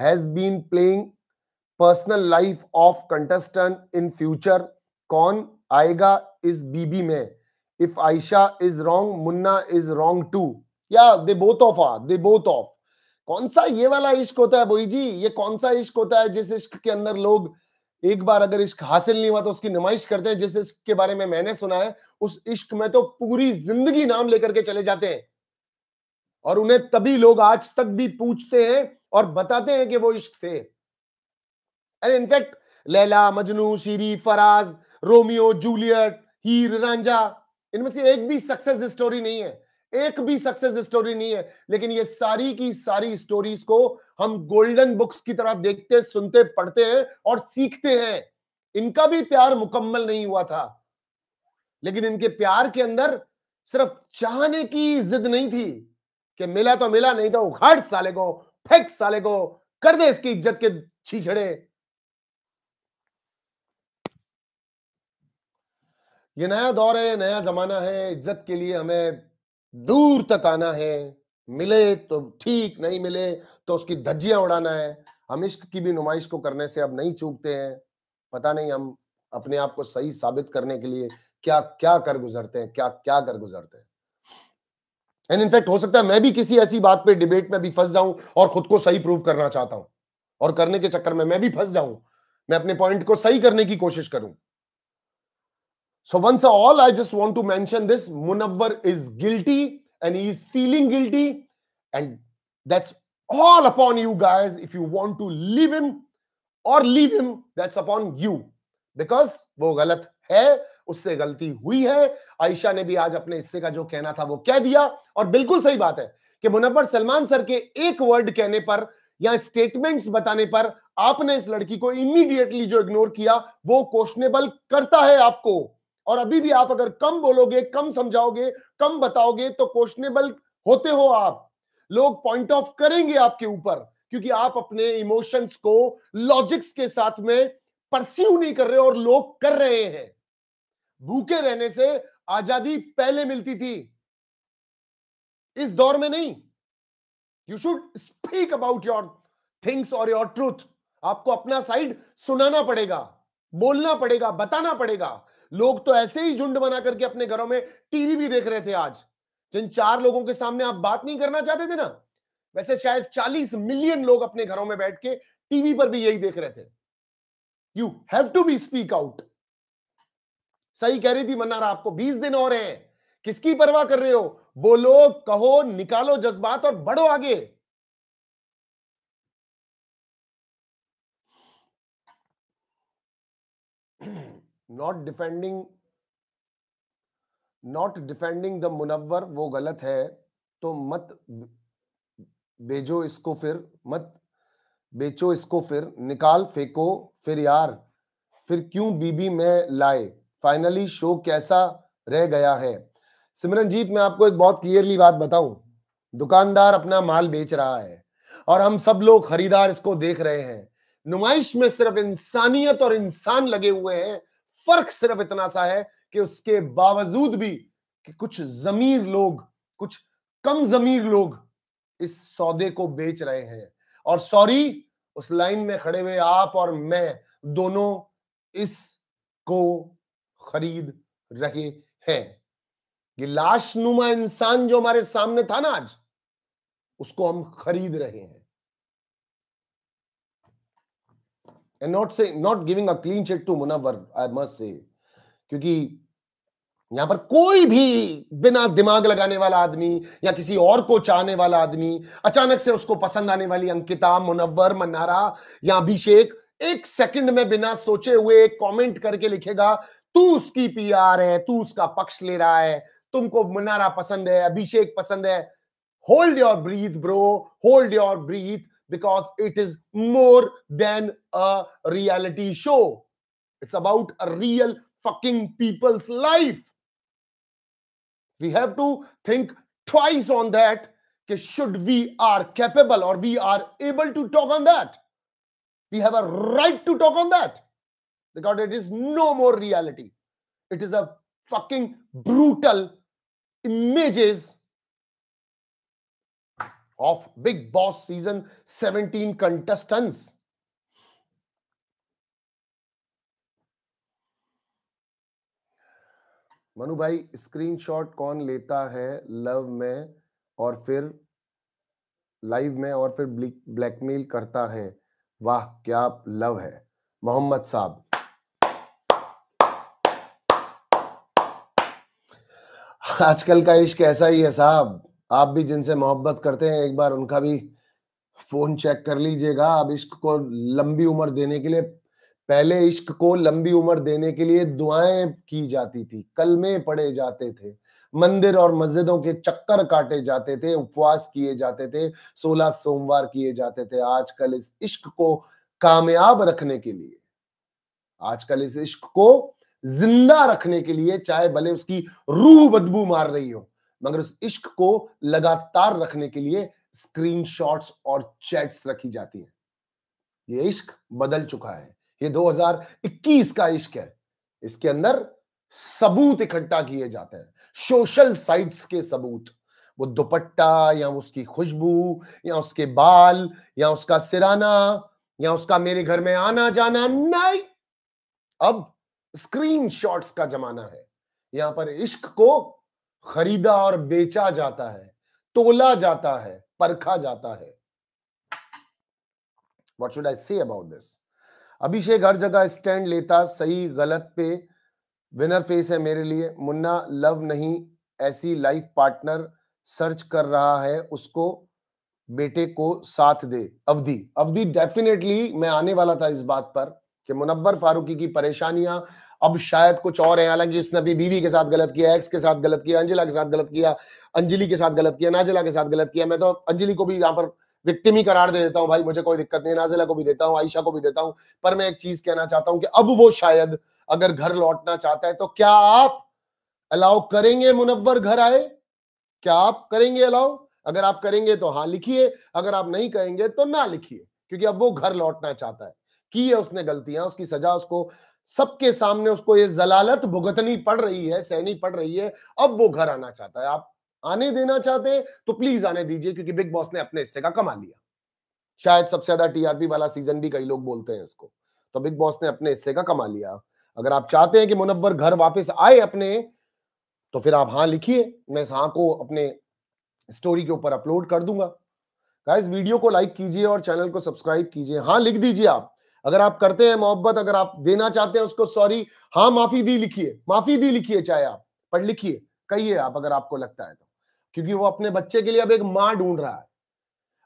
has been playing personal life of contestant. In future कौन आएगा इस बीबी में? If Ayesha is wrong, Munna is wrong too. या they both of are, they both of. कौन सा ये वाला इश्क होता है बोई जी? ये कौन सा इश्क होता है जिस इश्क के अंदर लोग एक बार अगर इश्क हासिल नहीं हुआ तो उसकी नुमाइश करते हैं? जिस इश्क के बारे में मैंने सुना है, उस इश्क में तो पूरी जिंदगी नाम लेकर के चले जाते हैं, और उन्हें तभी लोग आज तक भी पूछते हैं और बताते हैं कि वो इश्क थे। अरे इनफैक्ट लैला, मजनू, शीरी, फराज, रोमियो, जूलियट, हीर, रांझा, इनमें से एक भी सक्सेस स्टोरी नहीं है, एक भी सक्सेस स्टोरी नहीं है। लेकिन ये सारी की सारी स्टोरीज को हम गोल्डन बुक्स की तरह देखते, सुनते, पढ़ते हैं और सीखते हैं। इनका भी प्यार मुकम्मल नहीं हुआ था, लेकिन इनके प्यार के अंदर सिर्फ चाहने की जिद नहीं थी कि मिला तो मिला, नहीं तो उखाड़ साले को, फेंक साले को, कर दे इसकी इज्जत के छीछड़े। ये नया दौर है, नया जमाना है, इज्जत के लिए हमें दूर तक आना है, मिले तो ठीक, नहीं मिले तो उसकी धज्जियां उड़ाना है। हम इश्क की भी नुमाइश को करने से अब नहीं चूकते हैं। पता नहीं हम अपने आप को सही साबित करने के लिए क्या क्या कर गुजरते हैं, क्या क्या कर गुजरते हैं। एंड इनफैक्ट हो सकता है मैं भी किसी ऐसी बात पे डिबेट में भी फंस जाऊं और खुद को सही प्रूव करना चाहता हूं, और करने के चक्कर में मैं भी फंस जाऊं, मैं अपने पॉइंट को सही करने की कोशिश करूं. So once all, I just want to mention this. Munawar is guilty and he is feeling guilty. And that's all upon you guys. If you want to leave him or leave him, that's upon you. Because वो गलत है, उससे गलती हुई है. आयशा ने भी आज अपने हिस्से का जो कहना था वो कह दिया. और बिल्कुल सही बात है कि मुनव्वर सलमान सर के एक वर्ड कहने पर या स्टेटमेंट्स बताने पर आपने इस लड़की को इमीडिएटली जो इग्नोर किया वो क्वेश्चनेबल करता है आपको. और अभी भी आप अगर कम बोलोगे, कम समझाओगे, कम बताओगे तो क्वेश्चनेबल होते हो आप. लोग पॉइंट ऑफ करेंगे आपके ऊपर क्योंकि आप अपने इमोशंस को लॉजिक्स के साथ में परस्यू नहीं कर रहे और लोग कर रहे हैं. भूखे रहने से आजादी पहले मिलती थी, इस दौर में नहीं. You should speak about your things और योर ट्रूथ. आपको अपना साइड सुनाना पड़ेगा, बोलना पड़ेगा, बताना पड़ेगा. लोग तो ऐसे ही झुंड बना करके अपने घरों में टीवी भी देख रहे थे आज. जिन 4 लोगों के सामने आप बात नहीं करना चाहते थे ना, वैसे शायद 40 मिलियन लोग अपने घरों में बैठ के टीवी पर भी यही देख रहे थे. You have to be speak out. सही कह रही थी मन्नारा, आपको 20 दिन और हैं. किसकी परवाह कर रहे हो? बोलो, कहो, निकालो जज्बात और बढ़ो आगे. Not defending the मुनव्वर, वो गलत है तो मत भेजो इसको, फिर मत बेचो इसको, फिर निकाल फेंको, फिर यार फिर क्यों बीबी में लाए. फाइनली शो कैसा रह गया है? सिमरनजीत, मैं आपको एक बहुत क्लियरली बात बताऊं. दुकानदार अपना माल बेच रहा है और हम सब लोग खरीदार इसको देख रहे हैं. नुमाइश में सिर्फ इंसानियत और इंसान लगे हुए हैं. फर्क सिर्फ इतना सा है कि उसके बावजूद भी कि कुछ जमीर लोग, कुछ कम जमीर लोग इस सौदे को बेच रहे हैं. और सॉरी, उस लाइन में खड़े हुए आप और मैं दोनों इसको खरीद रहे हैं. ये लाश नुमा इंसान जो हमारे सामने था ना आज, उसको हम खरीद रहे हैं. And not giving a clean check to Munawwar, I must say, क्योंकि यहां पर कोई भी बिना दिमाग लगाने वाला आदमी या किसी और को चाहने वाला आदमी, अचानक से उसको पसंद आने वाली अंकिता, मुनव्वर, मन्नारा या अभिषेक, एक सेकंड में बिना सोचे हुए कमेंट करके लिखेगा तू उसकी पीआर है, तू उसका पक्ष ले रहा है, तुमको मन्नारा पसंद है, अभिषेक पसंद है. Hold your breath bro, hold your breath. Because it is more than a reality show. It's about a real fucking people's life. We have to think twice on that. Should we are capable or we are able to talk on that? We have a right to talk on that. Because it is no more reality. It is a fucking brutal images of Big Boss season 17 contestants. Manu भाई, स्क्रीनशॉट कौन लेता है लव में और फिर लाइव में और फिर ब्लैकमेल करता है? वाह क्या लव है मोहम्मद साहब. आजकल का इश्क ऐसा ही है साहब. आप भी जिनसे मोहब्बत करते हैं एक बार उनका भी फोन चेक कर लीजिएगा. आप इश्क को लंबी उम्र देने के लिए, पहले इश्क को लंबी उम्र देने के लिए दुआएं की जाती थी, कलमे पढ़े जाते थे, मंदिर और मस्जिदों के चक्कर काटे जाते थे, उपवास किए जाते थे, 16 सोमवार किए जाते थे. आजकल इस इश्क को कामयाब रखने के लिए, आजकल इस इश्क को जिंदा रखने के लिए, चाहे भले उसकी रूह बदबू मार रही हो, मगर उस इश्क को लगातार रखने के लिए स्क्रीनशॉट्स और चैट्स रखी जाती हैं. ये इश्क बदल चुका है. ये 2021 का इश्क है. इसके अंदर सबूत इकट्ठा किए जाते हैं, सोशल साइट्स के सबूत. वो दुपट्टा या उसकी खुशबू या उसके बाल या उसका सिराना या उसका मेरे घर में आना जाना, नहीं, अब स्क्रीनशॉट्स का जमाना है. यहां पर इश्क को खरीदा और बेचा जाता है, तोला जाता है, परखा जाता है. What should I say about this? अभिषेक हर जगह स्टैंड लेता, सही गलत पे विनर फेस है मेरे लिए। मुन्ना लव नहीं, ऐसी लाइफ पार्टनर सर्च कर रहा है, उसको बेटे को साथ दे। अवधि अवधि डेफिनेटली मैं आने वाला था इस बात पर कि मुनव्वर फारूकी की परेशानियां अब शायद कुछ और है। हालांकि उसने अपनी बीवी के साथ गलत किया, एक्स के साथ गलत किया, अंजिला के साथ गलत किया, अंजलि के साथ गलत किया, नाजिला के साथ गलत किया। मैं तो अंजलि को भी यहाँ पर विक्टिम ही करार दे देता हूँ भाई, मुझे कोई दिक्कत नहीं, नाजिला को भी देता हूँ, आयशा को भी देता हूँ। पर मैं एक चीज कहना चाहता हूँ कि अब वो शायद अगर घर लौटना चाहता है तो क्या आप अलाउ करेंगे मुनव्वर घर आए? क्या आप करेंगे अलाउ? अगर आप करेंगे तो हाँ लिखिए, अगर आप नहीं करेंगे तो ना लिखिए, क्योंकि अब वो घर लौटना चाहता है। की है उसने गलतियां, उसकी सजा उसको सबके सामने उसको ये जलालत भुगतनी पड़ रही है, सहनी पड़ रही है। अब वो घर आना चाहता है, आप आने देना चाहते हैं तो प्लीज आने दीजिए, क्योंकि बिग बॉस ने अपने हिस्से का कमा लिया। शायद सबसे ज्यादा टीआरपी वाला सीजन भी कई लोग बोलते हैं इसको, तो बिग बॉस ने अपने हिस्से का कमा लिया। अगर आप चाहते हैं कि मुनव्वर घर वापस आए अपने, तो फिर आप हाँ लिखिए। मैं इस हाँ को अपने स्टोरी के ऊपर अपलोड कर दूंगा। गाइस वीडियो को लाइक कीजिए और चैनल को सब्सक्राइब कीजिए। हाँ लिख दीजिए आप, अगर आप करते हैं मोहब्बत, अगर आप देना चाहते हैं उसको सॉरी, हाँ माफी दी लिखिए, माफी दी लिखिए, चाहे आप पर लिखिए, कहिए आप अगर आपको लगता है तो, क्योंकि वो अपने बच्चे के लिए अब एक माँ ढूंढ रहा है।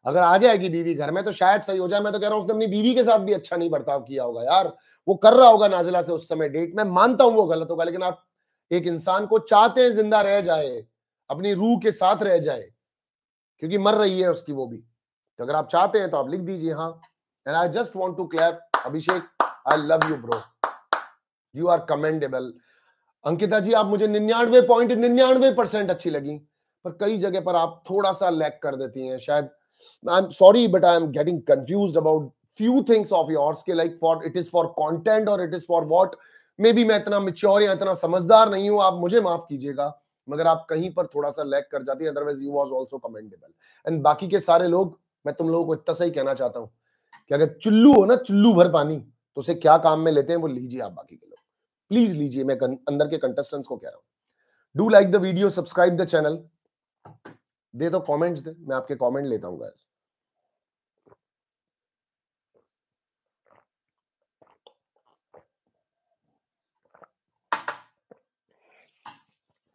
अगर आ जाएगी बीवी घर में तो शायद सही हो जाए। मैं तो कह रहा हूँ उसने अपनी बीवी के साथ भी अच्छा नहीं बर्ताव किया होगा यार, वो कर रहा होगा नाजिला से उस समय डेट में, मानता हूँ वो गलत होगा, लेकिन आप एक इंसान को चाहते हैं जिंदा रह जाए, अपनी रूह के साथ रह जाए, क्योंकि मर रही है उसकी वो भी। तो अगर आप चाहते हैं तो आप लिख दीजिए हाँ। And I just want to clap, Abhishek, I love you, bro. You are commendable. Ankita जी आप मुझे 99.99% अच्छी लगी, पर कई जगह पर आप थोड़ा सा लैक कर देती हैं शायद। I'm sorry, but I'm getting confused about few things of yours के like for it is for content or it is for what? Maybe मैं इतना mature या इतना समझदार नहीं हूँ, आप मुझे माफ कीजिएगा, मगर आप कहीं पर थोड़ा सा लैक कर जाती है। Otherwise you was also commendable. And बाकी के सारे लोग, मैं तुम लोगों को इतना सही कहना चाहता हूँ कि अगर चुल्लू हो ना, चुल्लू भर पानी, तो उसे क्या काम में लेते हैं वो लीजिए आप, बाकी के लोग प्लीज लीजिए। मैं अंदर के कंटेस्टेंट्स को कह रहा हूँ, do like the video, subscribe the channel, दे दो कमेंट्स, दे मैं आपके कमेंट लेता हूँ गाइस।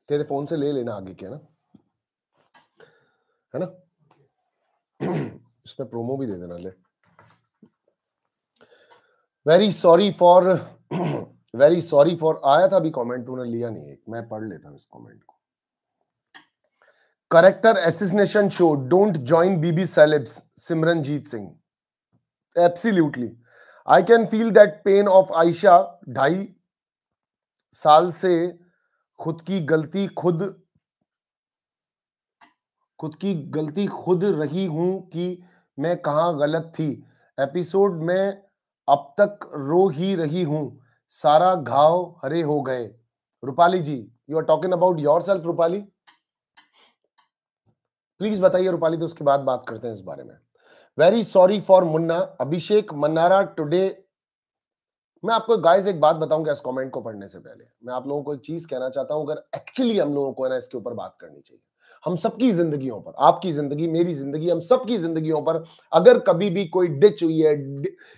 तेरे फोन से ले लेना आगे के, है ना इसमें प्रोमो भी दे देना ले। वेरी सॉरी फॉर आया था अभी कमेंट, तूने लिया नहीं। मैं पढ़ लेता हूँ इस कमेंट को। Character assassination show, don't join BB celebs, Simranjeet Singh. Absolutely I can feel that pain of Aisha. 2.5 साल से खुद की गलती खुद रही हूं कि मैं कहां गलत थी। एपिसोड में अब तक रो ही रही हूं, सारा घाव हरे हो गए। Rupali ji, you are talking about yourself. Rupali please बताइए रूपाली, तो उसके बाद बात करते हैं इस बारे में। Very sorry for Munna, Abhishek Mannara today. मैं आपको गाइस एक बात बताऊंगा, इस कमेंट को पढ़ने से पहले मैं आप लोगों को एक चीज कहना चाहता हूं। अगर एक्चुअली हम लोगों को ना इसके ऊपर बात करनी चाहिए, हम सबकी जिंदगियों पर, आपकी जिंदगी, मेरी जिंदगी, हम सबकी जिंदगियों पर अगर कभी भी कोई डिच हुई है,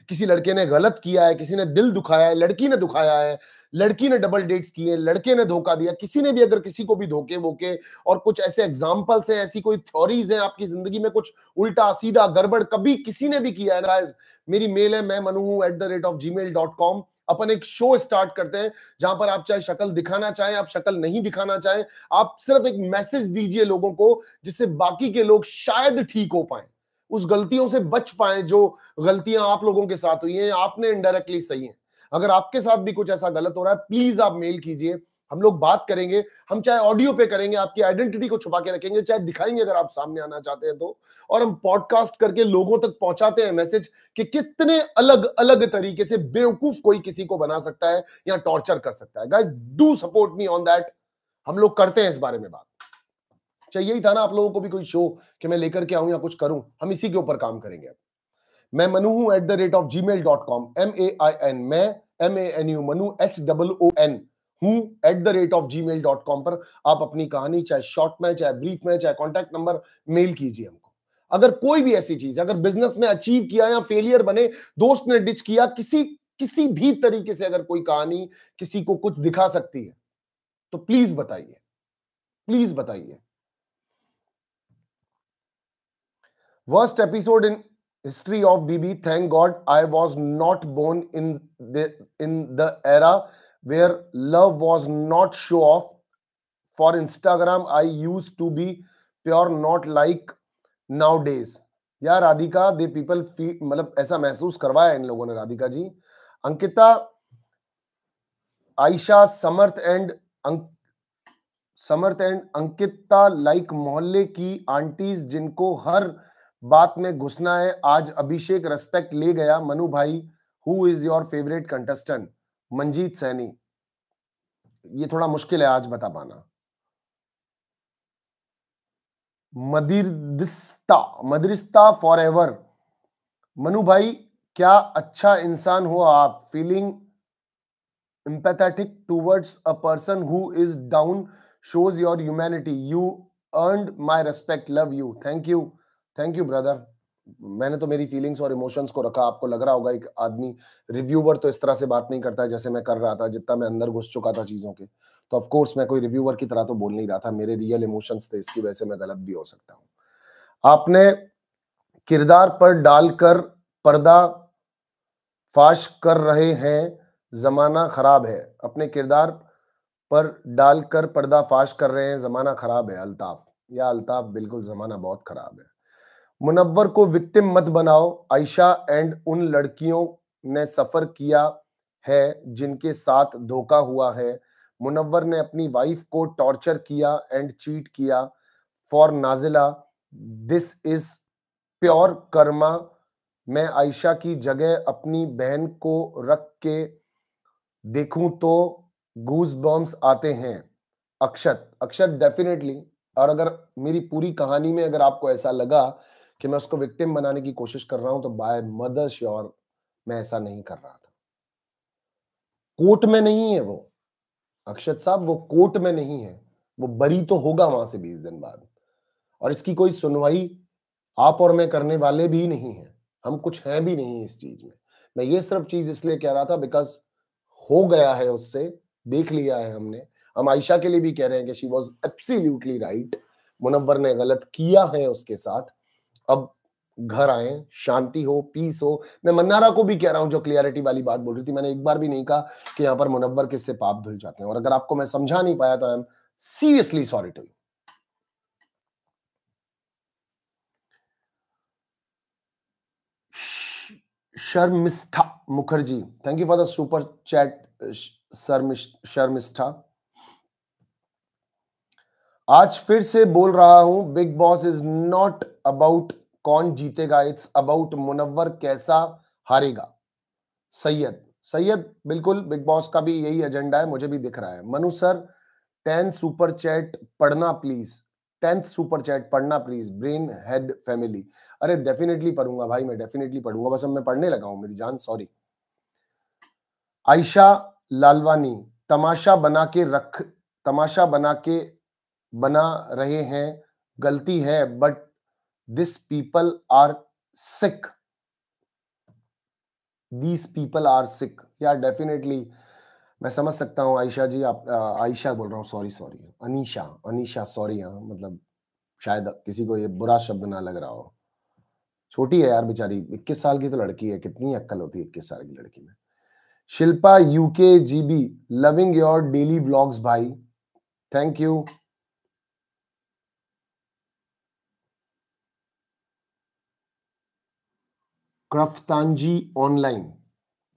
किसी लड़के ने गलत किया है, किसी ने दिल दुखाया है, लड़की ने दुखाया है, लड़की ने डबल डेट्स किए, लड़के ने धोखा दिया, किसी ने भी अगर किसी को भी धोखे वोके और कुछ ऐसे एग्जाम्पल्स हैं, ऐसी कोई थ्योरीज हैं आपकी जिंदगी में, कुछ उल्टा सीधा गड़बड़ कभी किसी ने भी किया है ना। मेरी मेल है, मैं मनु हूँ @gmail.com। अपन एक शो स्टार्ट करते हैं जहां पर आप चाहे शक्ल दिखाना चाहें, आप शक्ल नहीं दिखाना चाहें, आप सिर्फ एक मैसेज दीजिए लोगों को, जिससे बाकी के लोग शायद ठीक हो पाए, उस गलतियों से बच पाए जो गलतियां आप लोगों के साथ हुई हैं, आपने इनडायरेक्टली सही है। अगर आपके साथ भी कुछ ऐसा गलत हो रहा है, प्लीज आप मेल कीजिए, हम लोग बात करेंगे। हम चाहे ऑडियो पे करेंगे, आपकी आइडेंटिटी को छुपा के रखेंगे, चाहे दिखाएंगे अगर आप सामने आना चाहते हैं तो। और हम पॉडकास्ट करके लोगों तक पहुंचाते हैं मैसेज कि कितने अलग अलग तरीके से बेवकूफ कोई किसी को बना सकता है या टॉर्चर कर सकता है। Guys do support me on that, हम लोग करते हैं इस बारे में बात। चाहिए ही था ना आप लोगों को भी कोई शो कि मैं लेकर के आऊं या कुछ करूं, हम इसी के ऊपर काम करेंगे। मैं मनु हूं @gmail.com, MAIN, मैं MANU, मनु HOON हूं @gmail.com पर आप अपनी कहानी, चाहे शॉर्ट में, चाहे ब्रीफ में, चाहे कॉन्टैक्ट नंबर, मेल कीजिए हमको। अगर कोई भी ऐसी चीज, अगर बिजनेस में अचीव किया या फेलियर बने, दोस्त ने डिच किया, किसी किसी भी तरीके से अगर कोई कहानी किसी को कुछ दिखा सकती है तो प्लीज बताइए, प्लीज बताइए। Worst episode in history of BB, thank God I was not born in the era where love was not show off for Instagram, I use to be pure not like nowadays. यार राधिका दे पीपल फील, मतलब ऐसा महसूस करवाया इन लोगों ने राधिका जी। अंकिता, आयशा, समर्थ एंड अंकिता लाइक मोहल्ले की आंटीज जिनको हर बात में घुसना है। आज अभिषेक रेस्पेक्ट ले गया। मनु भाई, who is your favourite contestant? Manjeet Saini. ये थोड़ा मुश्किल है आज बता पाना। मदरिस्ता फॉर एवर। मनु भाई क्या अच्छा इंसान हो आप, feeling empathetic towards a person who is down shows your humanity, you earned my respect, love you. Thank you, thank you brother. मैंने तो मेरी फीलिंग्स और इमोशंस को रखा। आपको लग रहा होगा एक आदमी रिव्यूवर तो इस तरह से बात नहीं करता है जैसे मैं कर रहा था, जितना मैं अंदर घुस चुका था चीजों के। तो ऑफ कोर्स मैं कोई रिव्यूवर की तरह तो बोल नहीं रहा था, मेरे रियल इमोशंस थे, इसकी वजह से मैं गलत भी हो सकता हूं। आपने किरदार पर डालकर पर्दा फाश कर रहे हैं, जमाना खराब है। अपने किरदार पर डालकर पर्दा फाश कर रहे हैं, जमाना खराब है। अल्ताफ, या अल्ताफ बिल्कुल जमाना बहुत खराब है। मुनव्वर को विक्टिम मत बनाओ। आयशा एंड उन लड़कियों ने सफर किया है जिनके साथ धोखा हुआ है। मुनव्वर ने अपनी वाइफ को टॉर्चर किया एंड चीट किया। For Nazila, this is pure karma. मैं आयशा की जगह अपनी बहन को रख के देखूं तो गूज बम्स आते हैं। अक्षत, अक्षत डेफिनेटली। और अगर मेरी पूरी कहानी में अगर आपको ऐसा लगा कि मैं उसको विक्टिम बनाने की कोशिश कर रहा हूं तो बाय मदर श्योर मैं ऐसा नहीं कर रहा था। कोर्ट में नहीं है वो अक्षत साहब, वो कोर्ट में नहीं है, वो बरी तो होगा वहां से 20 दिन बाद। और इसकी कोई सुनवाई आप और मैं करने वाले भी नहीं है, हम कुछ हैं भी नहीं इस चीज में। मैं ये सिर्फ चीज इसलिए कह रहा था बिकॉज हो गया है, उससे देख लिया है हमने। हम आयशा के लिए भी कह रहे हैं कि she was absolutely right, Munawar ने गलत किया है उसके साथ। अब घर आए, शांति हो, पीस हो। मैं मन्नारा को भी कह रहा हूं जो क्लियरिटी वाली बात बोल रही थी, मैंने एक बार भी नहीं कहा कि यहाँ पर मुनव्वर किससे पाप धुल जाते हैं। और अगर आपको मैं समझा नहीं पाया तो I am seriously sorry to you. Sharmishtha Mukherjee, thank you for the super chat. Sharmishtha, आज फिर से बोल रहा हूं, big boss is not about कौन जीतेगा, इट्स अबाउट मुनव्वर कैसा हारेगा। सैयद, बिल्कुल बिग बॉस का भी यही एजेंडा है, मुझे भी दिख रहा है। मनु सर 10 सुपर चैट पढ़ना प्लीज, 10th सुपर चैट पढ़ना प्लीज। ब्रेन हेड फैमिली, अरे डेफिनेटली पढ़ूंगा भाई, मैं डेफिनेटली पढ़ूंगा, बस अब मैं पढ़ने लगा हूं मेरी जान, सॉरी। आयशा लालवानी, तमाशा बना रहे हैं, गलती है but this people are sick. यार डेफिनेटली मैं समझ सकता हूँ आयशा जी। आप आयशा बोल रहा हूँ, सॉरी अनीशा सॉरी। हाँ मतलब शायद किसी को ये बुरा शब्द ना लग रहा हो, छोटी है यार बेचारी, 21 साल की तो लड़की है, कितनी अक्कल होती है 21 साल की लड़की में। Shilpa UKGB, loving your daily vlogs भाई, थैंक यू। क्रफ्तानजी ऑनलाइन,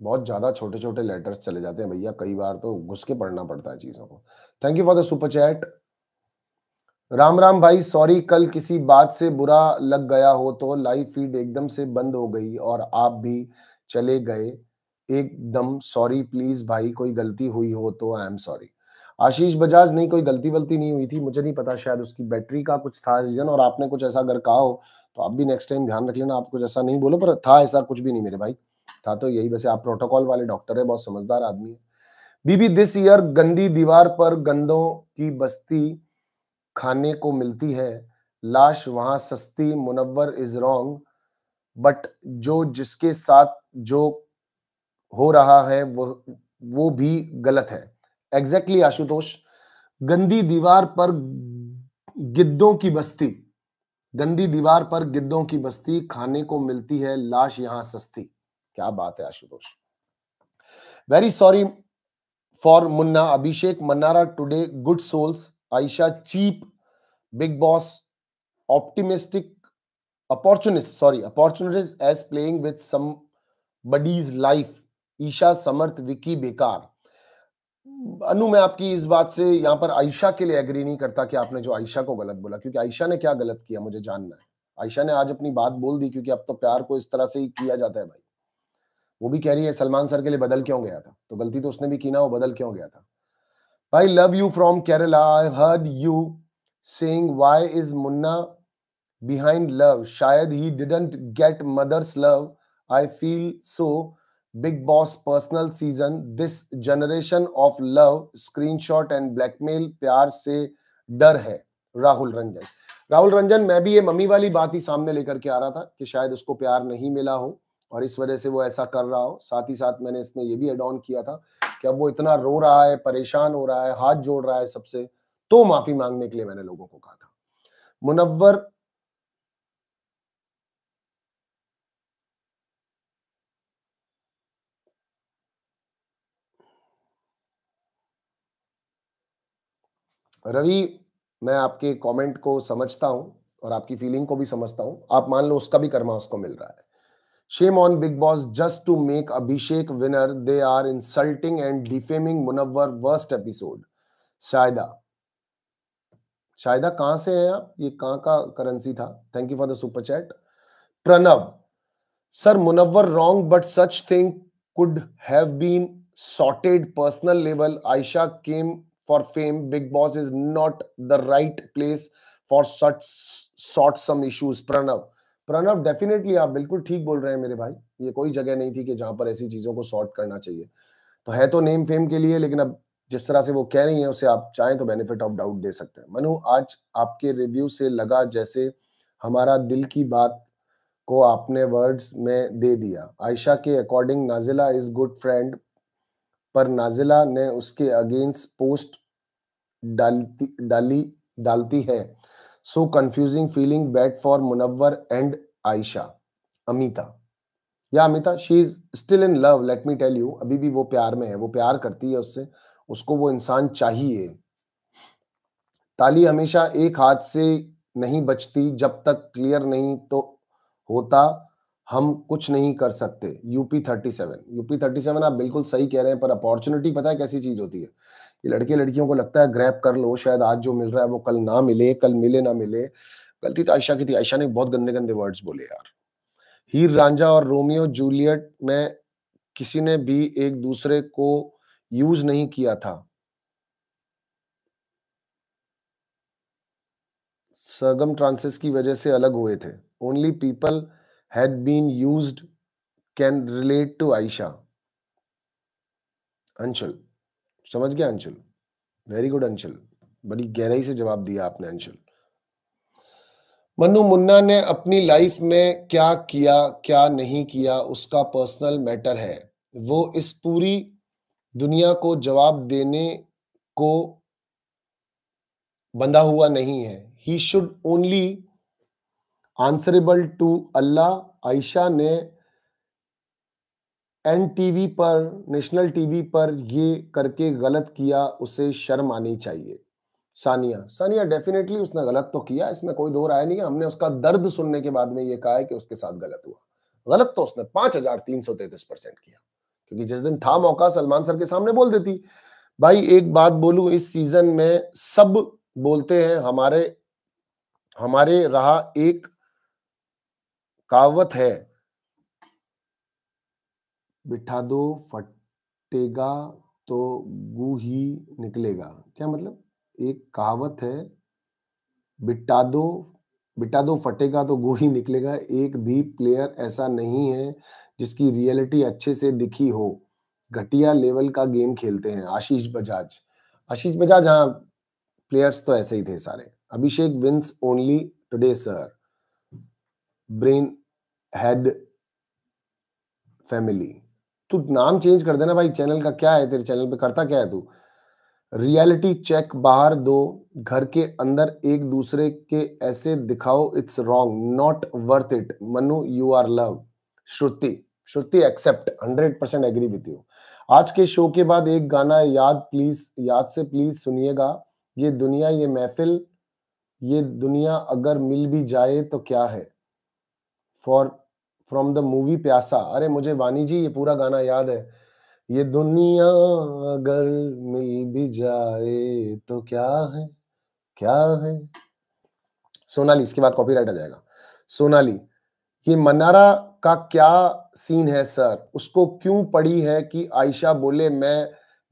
बहुत ज्यादा छोटे छोटे लेटर्स चले जाते हैं भैया, कई बार तो घुस के पढ़ना पड़ता है चीजों को। Thank you for the super chat. Ram भाई, सॉरी कल किसी बात से बुरा लग गया हो तो लाइव फीड एकदम से बंद हो गई और आप भी चले गए एकदम, सॉरी प्लीज भाई, कोई गलती हुई हो तो I am sorry. Ashish Bajaj, नहीं कोई गलती नहीं हुई थी, मुझे नहीं पता, शायद उसकी बैटरी का कुछ था रीजन, और आपने कुछ ऐसा अगर कहा हो तो आप भी नेक्स्ट टाइम ध्यान रख लेना, आप कुछ ऐसा नहीं बोलो, पर था ऐसा कुछ भी नहीं मेरे भाई, था तो यही। वैसे आप प्रोटोकॉल वाले डॉक्टर है, बहुत समझदार आदमी है। बीबी दिस ईयर गंदी दीवार पर गंदों की बस्ती खाने को मिलती है, लाश वहां सस्ती, मुनव्वर इज रॉन्ग बट जो जिसके साथ जो हो रहा है वो भी गलत है। एग्जैक्टली आशुतोष, गंदी दीवार पर गिद्धों की बस्ती, गंदी दीवार पर गिद्धों की बस्ती, खाने को मिलती है लाश यहां सस्ती। क्या बात है Ashutosh. Very sorry for Munna. Abhishek, Mannara today good souls. Ayesha, cheap. Big boss, optimistic opportunist, sorry, opportunist as playing with somebody's life। Isha, Samarth. Vicky, बेकार। अनु, मैं आपकी इस बात से यहाँ पर आयशा के लिए एग्री नहीं करता कि आपने जो आयशा को गलत बोला, क्योंकि आयशा ने क्या गलत किया मुझे जानना है। आयशा ने आज अपनी बात बोल दी, क्योंकि अब तो प्यार को इस तरह से ही किया जाता है भाई। वो भी कह रही है सलमान सर के लिए बदल क्यों गया था, तो गलती तो उसने भी की ना, वो बदल क्यों गया था भाई। Love you from Kerala, I heard you saying why is Munna behind love, शायद he didn't get mother's love, I feel so। Big Boss personal season, this generation of love, screenshot and blackmail, प्यार से डर है। राहुल रंजन, राहुल रंजन, मैं भी ये मम्मी वाली बात ही सामने लेकर के आ रहा था कि शायद उसको प्यार नहीं मिला हो और इस वजह से वो ऐसा कर रहा हो। साथ ही साथ मैंने इसमें ये भी एड ऑन किया था कि अब वो इतना रो रहा है, परेशान हो रहा है, हाथ जोड़ रहा है सबसे, तो माफी मांगने के लिए मैंने लोगों को कहा था। मुनव्वर रवि, मैं आपके कमेंट को समझता हूं और आपकी फीलिंग को भी समझता हूं। आप मान लो उसका भी कर्मा उसको मिल रहा है। Shame on big boss just to make Abhishek winner, they are insulting and defaming Munawar. Worst episode. Shayda, Shayda कहां से है आप? ये कहां का करेंसी था? Thank you for the super chat. Pranav sir, Munawar wrong but such thing could have been sorted personal level. Aisha came for fame, Big Boss is not the right place for such sort some issues। Pranav, Pranav definitely आप बिल्कुल ठीक बोल रहे हैं मेरे भाई। ये कोई जगह नहीं थी कि जहां पर ऐसी चीजों को सॉर्ट करना चाहिए। तो है तो नेम फेम के लिए, लेकिन अब जिस तरह से वो कह रही है उसे आप चाहें तो बेनिफिट ऑफ डाउट दे सकते हैं। मनु, आज आपके रिव्यू से लगा जैसे हमारा दिल की बात को आपने वर्ड्स में दे दिया। आयशा के according Nazila is good friend, पर नाजिला ने उसके अगेंस्ट पोस्ट डालती है। So confusing feeling bad for Munawar and Aisha. Amita, या Amita, she is still in love, let me tell you. अभी भी वो प्यार में है, वो प्यार करती है उससे, उसको वो इंसान चाहिए। ताली, हमेशा एक हाथ से नहीं बचती, जब तक क्लियर नहीं तो होता हम कुछ नहीं कर सकते। यूपी 37, आप बिल्कुल सही कह रहे हैं, पर अपॉर्चुनिटी पता है कैसी चीज होती है, ये लड़के लड़कियों को लगता है ग्रैब कर लो, शायद आज जो मिल रहा है वो कल ना मिले, कल मिले ना मिले। गलती तो आयशा की थी, आयशा ने बहुत गंदे गंदे वर्ड्स बोले यार। हीर रांझा और रोमियो जूलियट में किसी ने भी एक दूसरे को यूज नहीं किया था। सरगम ट्रांसेस की वजह से अलग हुए थे। Only people had been used can relate to Aisha। Anshul, समझ गया अंशुल, वेरी गुड अंशुल, बड़ी गहराई से जवाब दिया आपने अंशुल। मनु, मुन्ना ने अपनी लाइफ में क्या किया क्या नहीं किया उसका पर्सनल मैटर है, वो इस पूरी दुनिया को जवाब देने को बंधा हुआ नहीं है। He should only answerable to अल्लाह। आयशा ने एनटीवी पर, नेशनल टीवी पर ये करके गलत किया, उसे शर्म आनी चाहिए। सानिया, सानिया डेफिनेटली उसने गलत तो किया, इसमें कोई दो राय नहीं है। हमने उसका दर्द सुनने के बाद में ये कहा है कि उसके साथ गलत हुआ। गलत तो उसने 5333% किया, क्योंकि जिस दिन था मौका सलमान सर के सामने बोल देती। भाई एक बात बोलूं, इस सीजन में सब बोलते हैं, हमारे रहा एक कहावत है, बिठा दो फटेगा तो गू ही निकलेगा। क्या मतलब? एक कहावत है, बिठा दो फटेगा तो गू ही निकलेगा। एक भी प्लेयर ऐसा नहीं है जिसकी रियलिटी अच्छे से दिखी हो। घटिया लेवल का गेम खेलते हैं। आशीष बजाज, हाँ प्लेयर्स तो ऐसे ही थे सारे। Abhishek wins only today sir, brain head family. तू नाम चेंज कर देना भाई, चैनल का क्या है, तेरे चैनल पे करता क्या है तू? रियलिटी चेक बाहर दो, घर के अंदर एक दूसरे के ऐसे दिखाओ, it's wrong, not worth it. Manu you are love. Shruti, Shruti accept, 100% agree with you. आज के शो के बाद एक गाना याद प्लीज, याद से प्लीज सुनिएगा। ये दुनिया, ये महफिल, ये दुनिया अगर मिल भी जाए तो क्या है, फॉर फ्रॉम द मूवी प्यासा। अरे मुझे वानी जी ये पूरा गाना याद है। ये दुनिया अगर मिल भी जाए तो क्या है, क्या है। सोनाली, इसके बाद कॉपीराइट आ जाएगा। सोनाली, ये मन्नारा का क्या सीन है सर, उसको क्यों पड़ी है कि आयशा बोले मैं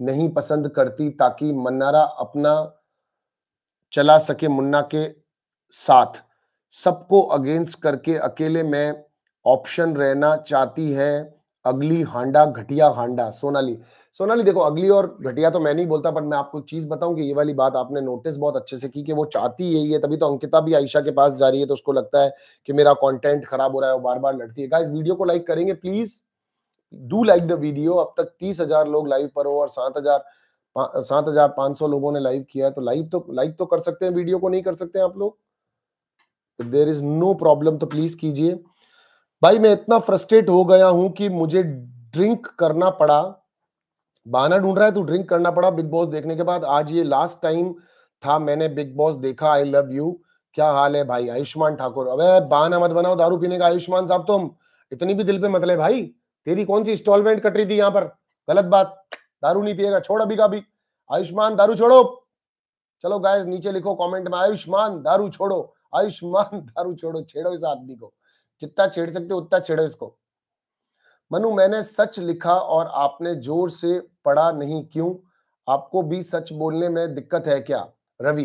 नहीं पसंद करती ताकि मन्नारा अपना चला सके मुन्ना के साथ, सबको अगेंस्ट करके अकेले में ऑप्शन रहना चाहती है, अगली हांडा घटिया हांडा। सोनाली, सोनाली देखो अगली और घटिया तो मैं नहीं बोलता, बट मैं आपको चीज बताऊं कि ये वाली बात आपने नोटिस बहुत अच्छे से की कि वो चाहती है ये, तभी तो अंकिता भी आयशा के पास जा रही है तो उसको लगता है कि मेरा कंटेंट खराब हो रहा है, वो बार बार लड़ती है। गाइस वीडियो को लाइक करेंगे please, do like the video. अब तक 30,000 लोग लाइव पर हो और 7,500 लोगों ने लाइव किया है, तो लाइक तो कर सकते हैं, वीडियो को नहीं कर सकते आप लोग, देयर इज नो प्रॉब्लम, तो प्लीज कीजिए। भाई मैं इतना फ्रस्ट्रेट हो गया हूं कि मुझे ड्रिंक करना पड़ा, बहाना ढूंढ रहा है तो ड्रिंक करना पड़ा बिग बॉस देखने के बाद। आज ये लास्ट टाइम था मैंने बिग बॉस देखा। आई लव यू, क्या हाल है भाई आयुष्मान ठाकुर। अबे बहाना मत बनाओ दारू पीने का आयुष्मान साहब, तुम इतनी भी दिल पे मत ले भाई, तेरी कौन सी इंस्टॉलमेंट कट रही थी यहाँ पर, गलत बात, दारू नहीं पिएगा, छोड़ अभी का भी। आयुष्मान दारू छोड़ो, चलो गाइस नीचे लिखो कमेंट में आयुष्मान दारू छोड़ो, आयुष्मान दारू छोड़ो, छेड़ो इस आदमी को, जितना छेड़ सकते हो उतना छेड़ो इसको। मनु मैंने सच लिखा और आपने जोर से पढ़ा नहीं क्यों, आपको भी सच बोलने में दिक्कत है क्या? रवि,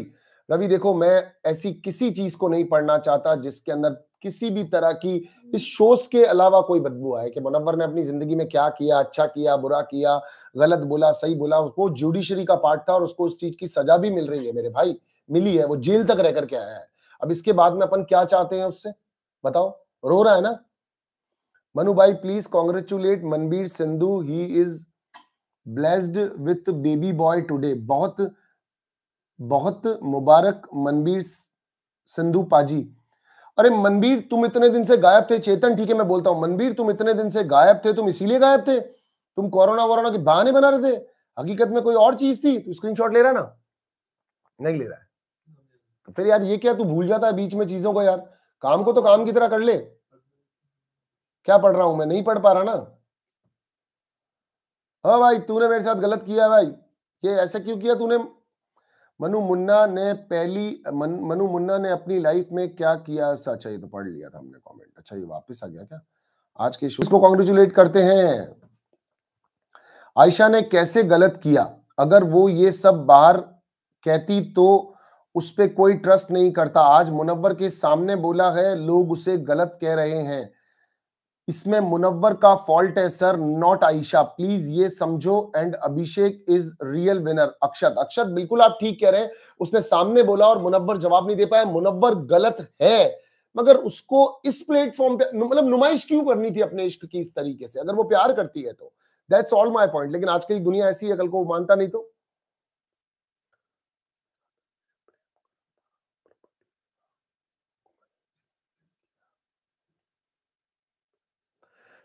रवि देखो मैं ऐसी किसी चीज को नहीं पढ़ना चाहता जिसके अंदर किसी भी तरह की इस शोज के अलावा कोई बदबू आए कि मुनव्वर ने अपनी जिंदगी में क्या किया, अच्छा किया, बुरा किया, गलत बोला, सही बोला। उसको जुडिशरी का पार्ट था और उसको उस चीज की सजा भी मिल रही है मेरे भाई, मिली है, वो जेल तक रह करके आया है। अब इसके बाद में अपन क्या चाहते हैं उससे, बताओ? रो रहा है ना। मनु भाई please congratulate Manbir Sindhu, he is blessed with baby boy today. बहुत बहुत मुबारक मनबीर सिंधु पाजी। अरे मनबीर तुम इतने दिन से गायब थे। चेतन ठीक है मैं बोलता हूँ, मनबीर तुम इतने दिन से गायब थे, तुम इसीलिए गायब थे, तुम कोरोना वोरोना के बहाने बना रहे थे, हकीकत में कोई और चीज थी। तू स्क्रीनशॉट ले रहा है ना? नहीं ले रहा है तो फिर यार ये क्या, तू भूल जाता है बीच में चीजों को यार, काम को तो काम की तरह कर ले। क्या पढ़ रहा हूं मैं, नहीं पढ़ पा रहा ना। हाँ भाई तूने मेरे साथ गलत किया भाई, ये ऐसा क्यों किया तूने? मनु मुन्ना ने अपनी लाइफ में क्या किया सच है, ये तो पढ़ लिया था हमने कमेंट। अच्छा ये वापस आ गया क्या आज के शो? इसको कांग्रेचुलेट करते हैं। आयशा ने कैसे गलत किया, अगर वो ये सब बाहर कहती तो उस पे कोई ट्रस्ट नहीं करता। आज मुनव्वर के सामने बोला है, लोग उसे गलत कह रहे हैं, इसमें मुनव्वर का फॉल्ट है सर, नॉट आयशा, प्लीज ये समझो। And Abhishek is real winner. Akshat, Akshat बिल्कुल आप ठीक कह रहे हैं, उसने सामने बोला और मुनव्वर जवाब नहीं दे पाया। मुनव्वर गलत है मगर उसको इस प्लेटफॉर्म पे मतलब नुमाइश क्यों करनी थी अपने इश्क की इस तरीके से, अगर वो प्यार करती है तो। That's all my point. लेकिन आजकल की दुनिया ऐसी है, कल को मानता नहीं तो।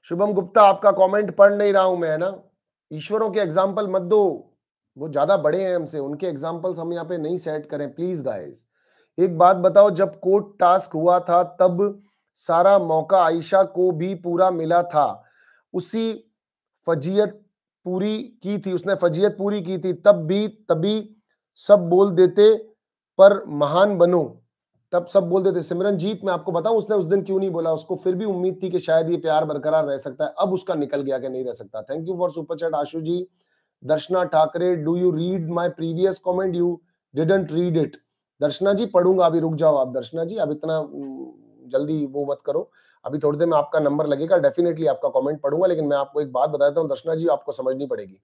शुभम गुप्ता आपका कमेंट पढ़ नहीं रहा हूं मैं, है ना। ईश्वरों के एग्जाम्पल मत दो, वो ज्यादा बड़े हैं हमसे, उनके एग्जाम्पल्स हम यहाँ पे नहीं सेट करें प्लीज। गाइस एक बात बताओ, जब कोर्ट टास्क हुआ था तब सारा मौका आयशा को भी पूरा मिला था, उसी फजीयत पूरी की थी, उसने फजीयत पूरी की थी, तभी सब बोल देते पर महान बनो, तब सब बोल देते। सिमरन जीत मैं आपको बताऊं उसने उस दिन क्यों नहीं बोला, उसको फिर भी उम्मीद थी कि शायद ये प्यार बरकरार रह सकता है, अब उसका निकल गया कि नहीं रह सकता। Thank you for super chat Ashu ji. Darshana Thackeray, do you read my previous comment, you didn't read it. Darshana ji पढ़ूंगा, अभी रुक जाओ आप दर्शना जी, अब इतना जल्दी वो मत करो, अभी थोड़ी देर में आपका नंबर लगेगा, डेफिनेटली आपका कॉमेंट पढ़ूंगा। लेकिन मैं आपको एक बात बताता हूँ दर्शना जी, आपको समझनी पड़ेगी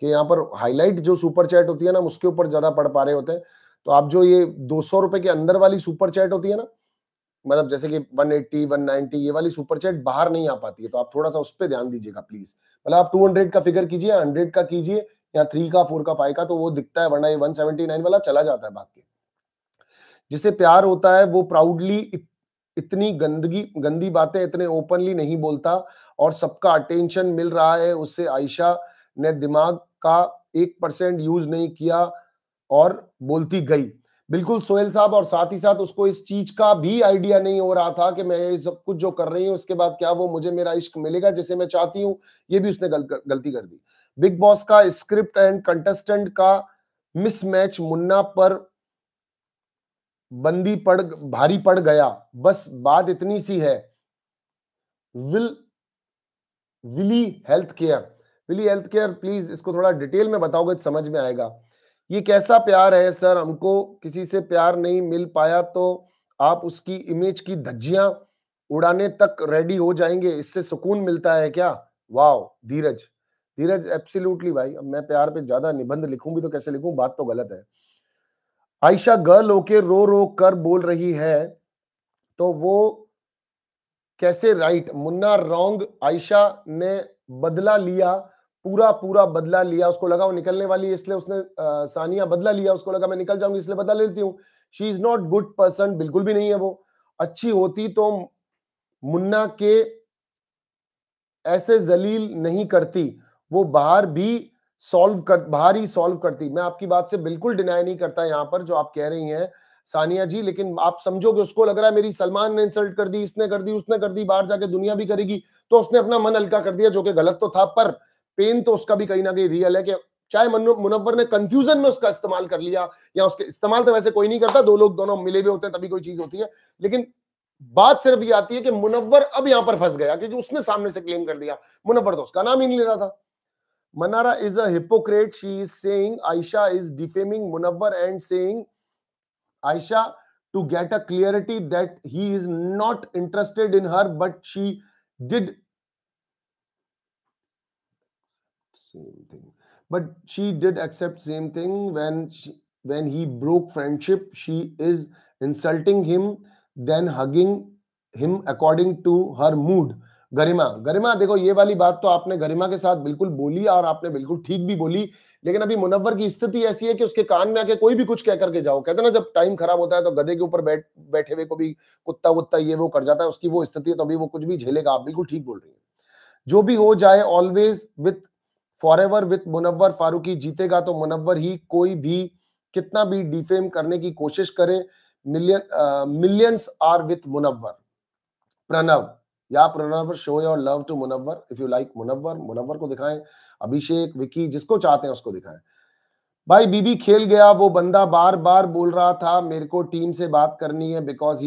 कि यहाँ पर हाईलाइट जो सुपर चैट होती है ना, उसके ऊपर ज्यादा पढ़ पा रहे होते हैं। तो आप जो ये 200 रुपए के अंदर वाली सुपर चैट होती है ना, मतलब जैसे कि 180, 190 ये वाली सुपर चैट बाहर नहीं आ पाती है, तो आप थोड़ा सा उस पर ध्यान दीजिएगा प्लीज। मतलब आप 200 का फिगर कीजिए, 100 का कीजिए या 3 का, 4 का, 5 का, तो वो दिखता है, वरना ये 179 वाला चला जाता है भाग के। जिसे प्यार होता है वो प्राउडली इतनी गंदी बातें इतने ओपनली नहीं बोलता और सबका अटेंशन मिल रहा है, उससे आयशा ने दिमाग का 1% यूज नहीं किया और बोलती गई। बिल्कुल सोहेल साहब, और साथ ही साथ उसको इस चीज का भी आइडिया नहीं हो रहा था कि मैं ये सब कुछ जो कर रही हूँ उसके बाद क्या वो मुझे मेरा इश्क मिलेगा जैसे मैं चाहती हूँ, ये भी उसने गलती कर दी। बिग बॉस का स्क्रिप्ट एंड कंटेस्टेंट का मिसमैच मुन्ना पर बंदी पड़ भारी पड़ गया, बस बात इतनी सी है। विली हेल्थ केयर प्लीज इसको थोड़ा डिटेल में बताओगे तो समझ में आएगा। ये कैसा प्यार है सर, हमको किसी से प्यार नहीं मिल पाया तो आप उसकी इमेज की धज्जियां उड़ाने तक रेडी हो जाएंगे, इससे सुकून मिलता है क्या? वाओ धीरज, धीरज एब्सोल्युटली भाई। अब मैं प्यार पे ज्यादा निबंध लिखूंगी तो कैसे लिखूं, बात तो गलत है। आयशा गर्ल होके रो रो कर बोल रही है तो वो कैसे राइट? मुन्ना रॉन्ग, आयशा ने बदला लिया, पूरा बदला लिया। उसको लगा वो निकलने वाली है इसलिए उसने सानिया बदला लिया, उसको लगा मैं निकल जाऊंगी इसलिए बदला लेती हूँ। She is not good person, बिल्कुल भी नहीं है वो। अच्छी होती तो मुन्ना के ऐसे जलील नहीं करती, वो बाहर ही सॉल्व करती। मैं आपकी बात से बिल्कुल डिनाई नहीं करता यहाँ पर जो आप कह रही हैं सानिया जी, लेकिन आप समझोगे उसको लग रहा है मेरी सलमान ने इंसल्ट कर दी, इसने कर दी, उसने कर दी, बाहर जाके दुनिया भी करेगी, तो उसने अपना मन हल्का कर दिया जो कि गलत तो था, पर पेन तो उसका भी कहीं ना कहीं रियल है कि चाहे मुनव्वर ने कंफ्यूजन में उसका इस्तेमाल कर लिया, या उसके इस्तेमाल तो वैसे कोई नहीं करता, दोनों मिले हुए होते हैं तभी कोई चीज होती है, लेकिन बात सिर्फ ये आती है कि मुनव्वर अब यहाँ पर फंस गया क्योंकि उसने सामने से क्लेम कर दिया, मुनव्वर तो उसका नाम ही नहीं ले रहा था। Mannara is a hypocrite. She is saying Aisha is defaming Munawar and saying Aisha to get a clarity that he is not interested in her, but she did same thing. But she did accept same thing when he broke friendship. She is insulting him, then hugging him according to her mood. Garima, Garima देखो ये वाली बात तो आपने गरिमा के साथ बिल्कुल बोली और आपने बिल्कुल ठीक भी बोली, लेकिन अभी मुनव्वर की स्थिति ऐसी है कि उसके कान में आके कोई भी कुछ कह करके जाओ, कहते ना जब टाइम खराब होता है तो गधे के ऊपर बैठे हुए को भी कुत्ता वुत्ता ये वो कर जाता है, उसकी वो स्थिति है तो अभी वो कुछ भी झेलेगा। आप बिल्कुल ठीक बोल रही है। जो भी हो जाए always with forever with Munawar Faruqui जीतेगा, तो मुनव्वर ही कोई भी कितना भी डिफेम करने की कोशिश करे, millions are with Munawar. Pranav या Pranav, show your love to Munawar if you like Munawar, Munawar को दिखाएं, अभिषेक विक्की जिसको चाहते हैं उसको दिखाएं। भाई बीबी खेल गया, वो बंदा बार बार बोल रहा था मेरे को टीम से बात करनी है बिकॉज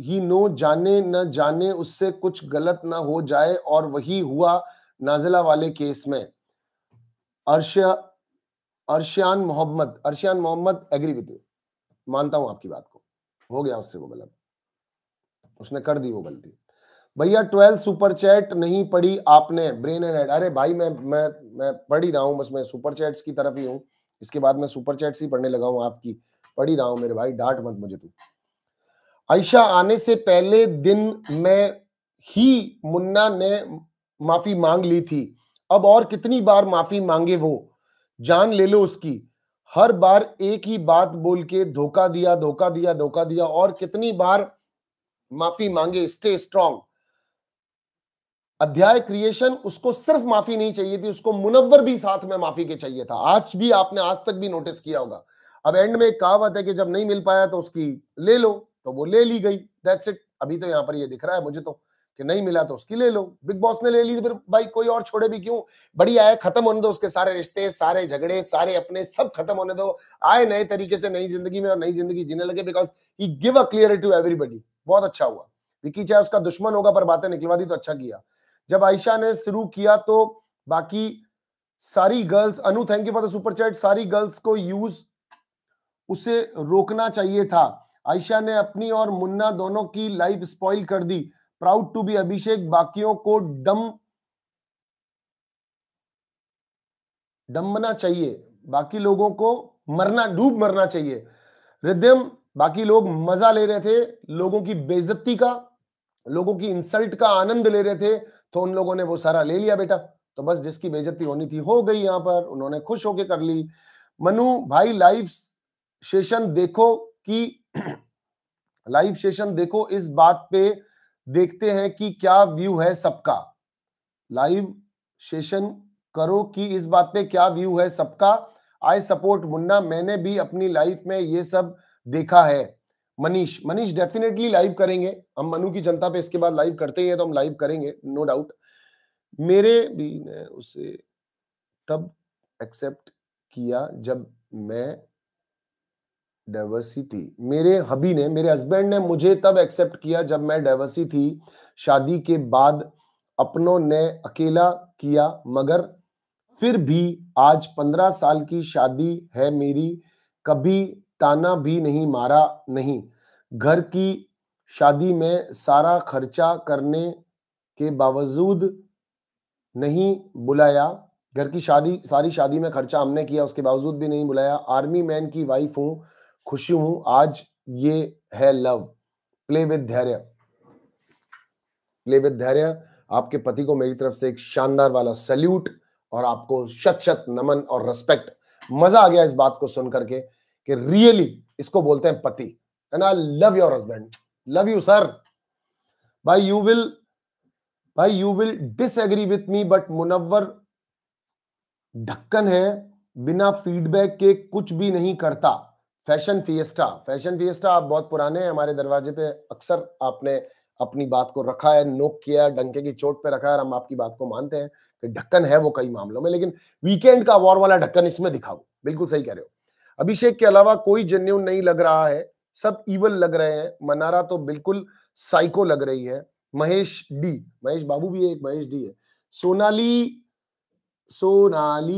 ही नो जाने न जाने उससे कुछ गलत ना हो जाए, और वही हुआ नाजिला वाले केस में। Arshiyan Mohammad agree with you, मानता हूं आपकी बात को, हो गया उससे वो गलत, उसने कर दी वो गलती। भैया 12 सुपर चैट नहीं पढ़ी आपने, ब्रेन एंड हेड। अरे भाई मैं पढ़ ही रहा हूँ, बस मैं सुपर चैट्स की तरफ ही हूँ, इसके बाद मैं सुपर चैट्स ही पढ़ने लगा हूँ, आपकी पढ़ ही रहा हूँ मेरे भाई, डांट मत मुझे तू। आयशा आने से पहले दिन में ही मुन्ना ने माफी मांग ली थी, अब और कितनी बार माफी मांगे वो? जान ले लो उसकी, हर बार एक ही बात बोल के धोखा दिया, और कितनी बार माफी मांगे? Stay strong. अध्याय क्रिएशन, उसको सिर्फ माफी नहीं चाहिए थी, उसको मुनव्वर भी साथ में माफी के चाहिए था। आज भी आपने आज तक भी नोटिस किया होगा। अब एंड में एक कहावत है कि जब नहीं मिल पाया तो उसकी ले लो, तो वो ले ली गई, दैट्स इट। अभी तो यहाँ पर ये दिख रहा है मुझे तो कि नहीं मिला तो उसकी ले लो, बिग बॉस ने ले ली, फिर भाई कोई और छोड़े भी क्यों, बढ़िया है, खत्म होने दो उसके सारे रिश्ते, सारे झगड़े, सारे अपने सब खत्म होने दो, आए नए तरीके से नई जिंदगी में और नई जिंदगी जीने लगे, because he give a clarity to everybody. बहुत अच्छा हुआ, विक्की चाहे उसका दुश्मन होगा पर बातें निकलवा दी तो अच्छा किया। जब आयशा ने शुरू किया तो बाकी सारी girls, Anu thank you for the super chat, सारी गर्ल्स को यूज उसे रोकना चाहिए था। आयशा ने अपनी और मुन्ना दोनों की लाइफ स्पॉइल कर दी, प्राउड टू बी अभिषेक, बाकियों को डम बनना चाहिए, बाकी लोगों को मरना, डूब मरना चाहिए। रिद्धिम, बाकी लोग मजा ले रहे थे लोगों की बेइज्जती का, लोगों की इंसल्ट का आनंद ले रहे थे, तो उन लोगों ने वो सारा ले लिया बेटा। तो बस जिसकी बेइज्जती होनी थी हो गई, यहाँ पर उन्होंने खुश होके कर ली। मनु भाई लाइव सेशन देखो कि लाइव सेशन देखो, इस बात पे देखते हैं कि क्या व्यू है सबका। लाइव सेशन करो कि इस बात पे क्या व्यू है सबका। आई सपोर्ट मुन्ना, मैंने भी अपनी लाइफ में ये सब देखा है। मनीष, मनीष डेफिनेटली लाइव करेंगे हम, मनु की जनता पे इसके बाद लाइव करते ही है तो हम लाइव करेंगे, नो डाउट। मेरे भी ने उसे तब एक्सेप्ट किया जब मैं डाइवर्सी थी, मेरे हबी ने, मेरे हस्बैंड ने मुझे तब एक्सेप्ट किया जब मैं डाइवर्सी थी। शादी के बाद अपनों ने अकेला किया, मगर फिर भी आज 15 साल की शादी है मेरी, कभी ताना भी नहीं मारा नहीं। घर की शादी में सारा खर्चा करने के बावजूद नहीं बुलाया, घर की शादी, सारी शादी में खर्चा हमने किया उसके बावजूद भी नहीं बुलाया। आर्मी मैन की वाइफ हूँ, खुशी हूँ आज, ये है love. Play with Dhairya, play with Dhairya. आपके पति को मेरी तरफ से एक शानदार वाला सैल्यूट और आपको शत शत नमन और रेस्पेक्ट। मजा आ गया इस बात को सुन करके कि रियली इसको बोलते हैं पति। And I love your husband, love you sir. भाई you will disagree with me but Munawar ढक्कन है, बिना फीडबैक के कुछ भी नहीं करता। फैशन फिएस्टा, फैशन फिएस्टा, आप बहुत पुराने हैं, हमारे दरवाजे पे अक्सर आपने अपनी बात को रखा है, नोक किया, डंके की चोट पे रखा है। हम आपकी बात को मानते हैं कि ढक्कन है वो कई मामलों में, लेकिन वीकेंड का वॉर वाला ढक्कन इसमें दिखाओ। बिल्कुल सही कह रहे हो। अभिषेक के अलावा कोई जेन्युइन नहीं लग रहा है, सब इवल लग रहे हैं। मन्नारा तो बिल्कुल साइको लग रही है। महेश डी, महेश बाबू भी है एक, महेश डी है। सोनाली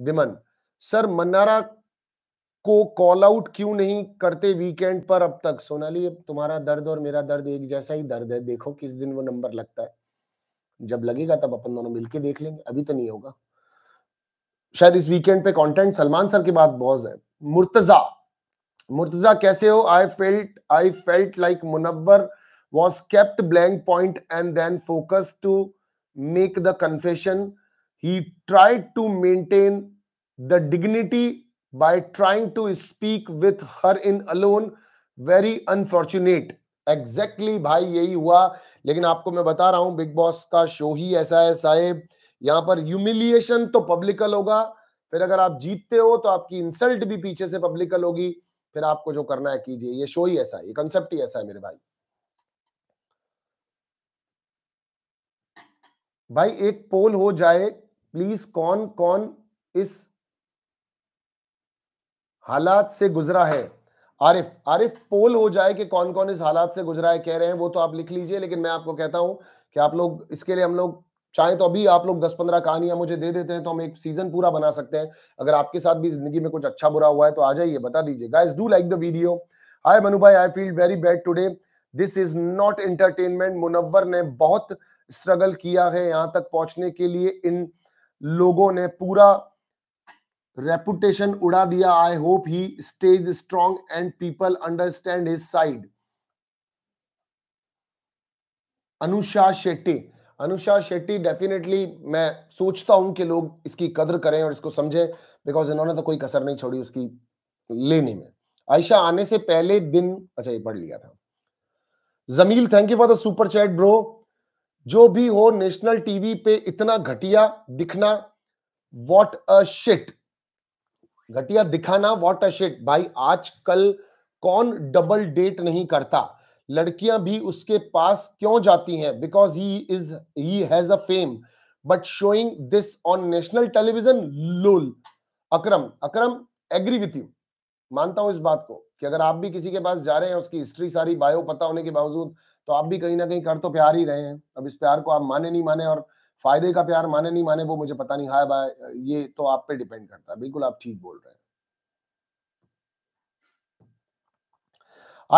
दिमन, सर मन्नारा को कॉल आउट क्यों नहीं करते वीकेंड पर अब तक? सोनाली, अब तुम्हारा दर्द और मेरा दर्द एक जैसा ही दर्द है, देखो किस दिन वो नंबर लगता है, जब लगेगा तब अपन दोनों मिलके देख लेंगे, अभी तो नहीं होगा। शायद इस वीकेंड पे कंटेंट सलमान सर के बाद बहुत है। मुर्तजा कैसे हो? I felt like Munawar was kept blank point and then focused to make the confession. He tried to maintain the dignity by trying to speak with her in alone. Very unfortunate. Exactly भाई यही हुआ। लेकिन आपको मैं बता रहा हूँ बिग बॉस का शो ही ऐसा है साहेब, यहाँ पर ह्यूमिलिएशन तो पब्लिकल होगा, फिर अगर आप जीतते हो तो आपकी इंसल्ट भी पीछे से पब्लिकल होगी, फिर आपको जो करना है कीजिए। ये शो ही ऐसा है, ये कंसेप्ट ही ऐसा है मेरे भाई। भाई एक पोल हो जाए प्लीज, कौन कौन इस हालात से गुजरा है? आरिफ, पोल हो जाए कि कौन कौन इस हालात से गुजरा है, कह रहे हैं वो तो आप लिख लीजिए, लेकिन मैं आपको कहता हूं कि आप लोग इसके लिए, हम लोग चाहे तो अभी आप लोग 10-15 कहानियां मुझे दे देते हैं तो हम एक सीजन पूरा बना सकते हैं। अगर आपके साथ भी जिंदगी में कुछ अच्छा बुरा हुआ है तो आ जाइए, बता दीजिए। Guys do like the video. Hi Manu भाई, I feel very bad today, this is not entertainment. Munawar ने बहुत स्ट्रगल किया है यहां तक पहुंचने के लिए, इन लोगों ने पूरा रेपुटेशन उड़ा दिया। I hope he stage strong and people understand his side. Anusha Shetty, definitely मैं सोचता हूं कि लोग इसकी कदर करें और इसको समझें, बिकॉज इन्होंने तो कोई कसर नहीं छोड़ी उसकी लेने में। आयशा आने से पहले दिन, अच्छा ये पढ़ लिया था। Jameel, thank you for the super chat bro. जो भी हो, नेशनल टीवी पे इतना घटिया दिखना, व्हाट अ शिट। घटिया दिखाना, व्हाट अ शिट। भाई आजकल कौन डबल डेट नहीं करता, लड़कियां भी उसके पास क्यों जाती हैं? Because he has a fame but showing this on national television, lol. Akram, agree with you, मानता हूं इस बात को कि अगर आप भी किसी के पास जा रहे हैं, उसकी हिस्ट्री सारी बायो पता होने के बावजूद, तो आप भी कहीं ना कहीं कर तो प्यार ही रहे हैं। अब इस प्यार को आप माने नहीं माने और फायदे का प्यार माने नहीं माने वो मुझे पता नहीं, हाय भाई ये तो आप पे डिपेंड करता है। बिल्कुल आप ठीक बोल रहे हैं।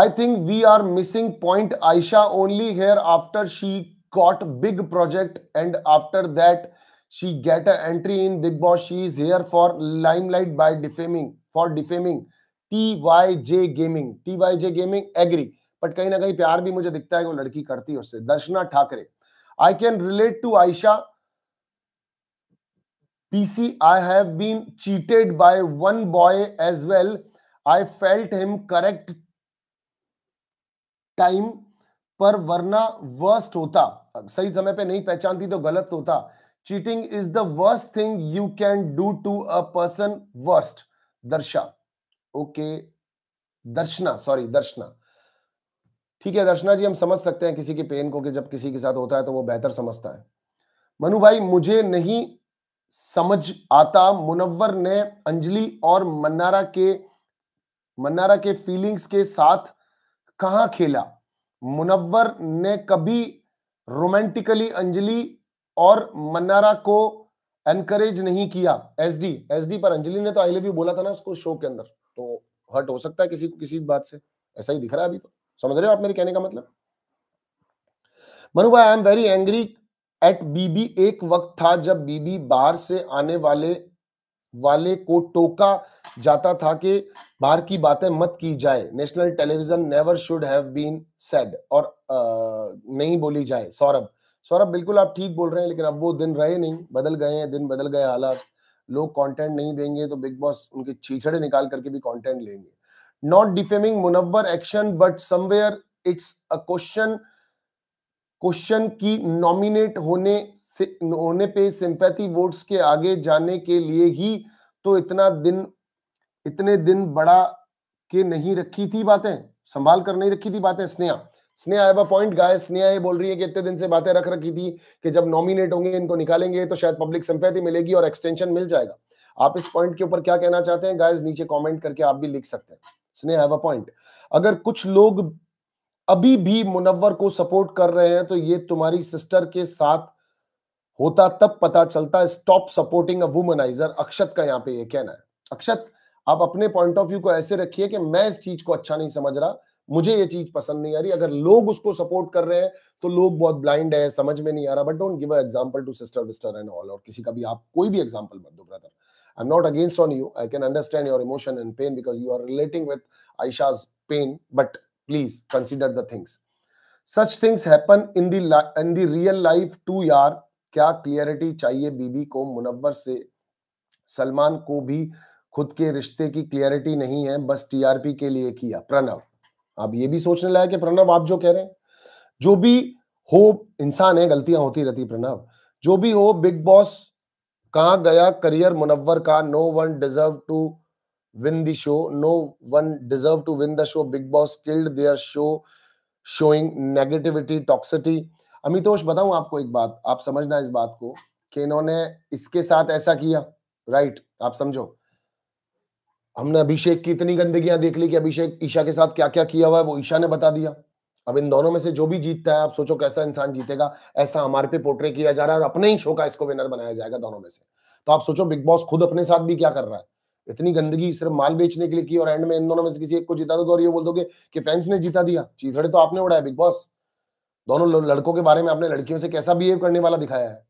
I think we are missing point Ayesha only here after she got big project and after that She get an entry in Big Boss. She is here for limelight by defaming TYJ Gaming. TYJ Gaming agree. But कहीं ना कहीं प्यार भी मुझे दिखता है कि वो लड़की करती है उससे. दर्शना Thackeray. I can relate to Aisha. PC, I have been cheated by one boy as well. I felt him correct time पर वरना worst होता. सही समय पे नहीं पहचानती तो गलत होता. Cheating is the worst thing you can do to a person. Worst. दर्शा. Okay. दर्शना. Sorry, दर्शना. ठीक है दर्शना जी, हम समझ सकते हैं किसी के पेन को कि जब किसी के साथ होता है तो वो बेहतर समझता है. मनु भाई मुझे नहीं समझ आता मुनव्वर ने अंजलि और मन्नारा के फीलिंग्स के साथ कहां खेला. मुनव्वर ने कभी रोमांटिकली अंजलि और मन्नारा को एनकरेज नहीं किया. एसडी पर अंजलि ने तो आई लव यू बोला था ना उसको शो के अंदर, तो हर्ट हो सकता है किसी को किसी बात से, ऐसा ही दिख रहा है अभी तो. समझ रहे हो आप मेरे कहने का मतलब. मनु भाई I am very angry at BB. एक वक्त था जब बीबी बाहर से आने वाले को टोका जाता था कि बाहर की बातें मत की जाए. National television never should have been said और नहीं बोली जाए. सौरभ बिल्कुल आप ठीक बोल रहे हैं, लेकिन अब वो दिन रहे नहीं, बदल गए हैं, दिन बदल गए, हालात. लोग कंटेंट नहीं देंगे तो बिग बॉस उनके छीछड़े निकाल करके भी कंटेंट लेंगे. Not defaming Munawwar action, but somewhere it's a question की nominate होने पे sympathy votes के आगे जाने के लिए ही तो इतने दिन बड़ा के नहीं रखी थी बातें, संभाल कर नहीं रखी थी बातें. Sneha have a point guys. Sneha ये बोल रही है कि इतने दिन से बातें रख रखी थी कि जब नॉमिनेट होंगे इनको निकालेंगे तो शायद पब्लिक सिंपैथी मिलेगी और एक्सटेंशन मिल जाएगा. आप इस पॉइंट के ऊपर क्या कहना चाहते हैं गाइस, नीचे कमेंट करके आप भी लिख सकते हैं. Sneha have a point. अगर कुछ लोग अभी भी मुनव्वर को सपोर्ट कर रहे हैं तो ये तुम्हारी सिस्टर के साथ होता तब पता चलता. Stop supporting a womaniser. Akshat का यहाँ पे ये कहना है. अक्षत आप अपने पॉइंट ऑफ व्यू को ऐसे रखिए कि मैं इस चीज को अच्छा नहीं समझ रहा, मुझे ये चीज पसंद नहीं आ रही. अगर लोग उसको सपोर्ट कर रहे हैं तो लोग बहुत ब्लाइंड है, समझ में नहीं आ रहा. But don't give a example to sister विस्टर and all. और किसी का भी आप कोई भी एग्जांपल मत दो brother. I am not against on you. I can understand your emotion and pain because you are relating with आयशाज pain, but please consider the things. Such things happen in the real life too यार. क्या क्लियरिटी चाहिए बीबी को. मुनव्वर से सलमान को भी खुद के रिश्ते की क्लियरिटी नहीं है, बस टीआरपी के लिए किया. प्रणव अब ये भी सोचने लायक है. प्रणव आप जो कह रहे हैं, जो भी हो, इंसान है, गलतियां होती रहती. प्रणव जो भी हो, बिग बॉस कहां गया करियर मुनव्वर का. No one deserve to win the show. No one deserve to win the show. Bigg Boss killed their show showing negativity toxicity. Amitosh बताऊं आपको एक बात, आप समझना इस बात को कि इन्होंने इसके साथ ऐसा किया, राइट? आप समझो, हमने अभिषेक की इतनी गंदगियां देख ली कि अभिषेक ईशा के साथ क्या क्या किया हुआ है, वो ईशा ने बता दिया. अब इन दोनों में से जो भी जीतता है, आप सोचो कैसा इंसान जीतेगा. ऐसा हमारे पे पोर्ट्रे किया जा रहा है और अपने ही शो का इसको विनर बनाया जाएगा दोनों में से. तो आप सोचो बिग बॉस खुद अपने साथ भी क्या कर रहा है. इतनी गंदगी सिर्फ माल बेचने के लिए की और एंड में इन दोनों में से किसी एक को जिता दोगे और ये बोल दोगे कि फैंस ने जीता दिया. चीथड़े तो आपने उड़ाया बिग बॉस. दोनों लड़कों के बारे में आपने लड़कियों से कैसा बिहेव करने वाला दिखाया है.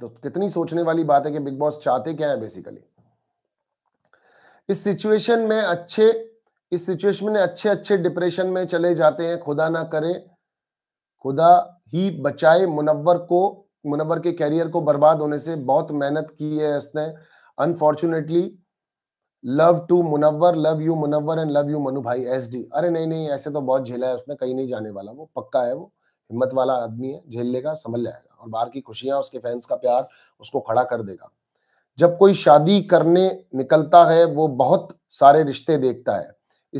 तो कितनी सोचने वाली बात है कि बिग बॉस चाहते क्या है बेसिकली. इस सिचुएशन में अच्छे डिप्रेशन में चले जाते हैं. खुदा ना करे, खुदा ही बचाए मुनव्वर के कैरियर को बर्बाद होने से. बहुत मेहनत की है उसने. Unfortunately love to Munawar. Love you Munawar and love you Manu भाई. एसडी अरे नहीं ऐसे तो बहुत झेला है उसने, कहीं नहीं जाने वाला वो, पक्का है वो. हिम्मत वाला आदमी है, झेल लेगा, समझ जाएगा. और बाहर की खुशियां, उसके फैंस का प्यार उसको खड़ा कर देगा. जब कोई शादी करने निकलता है वो बहुत सारे रिश्ते देखता है.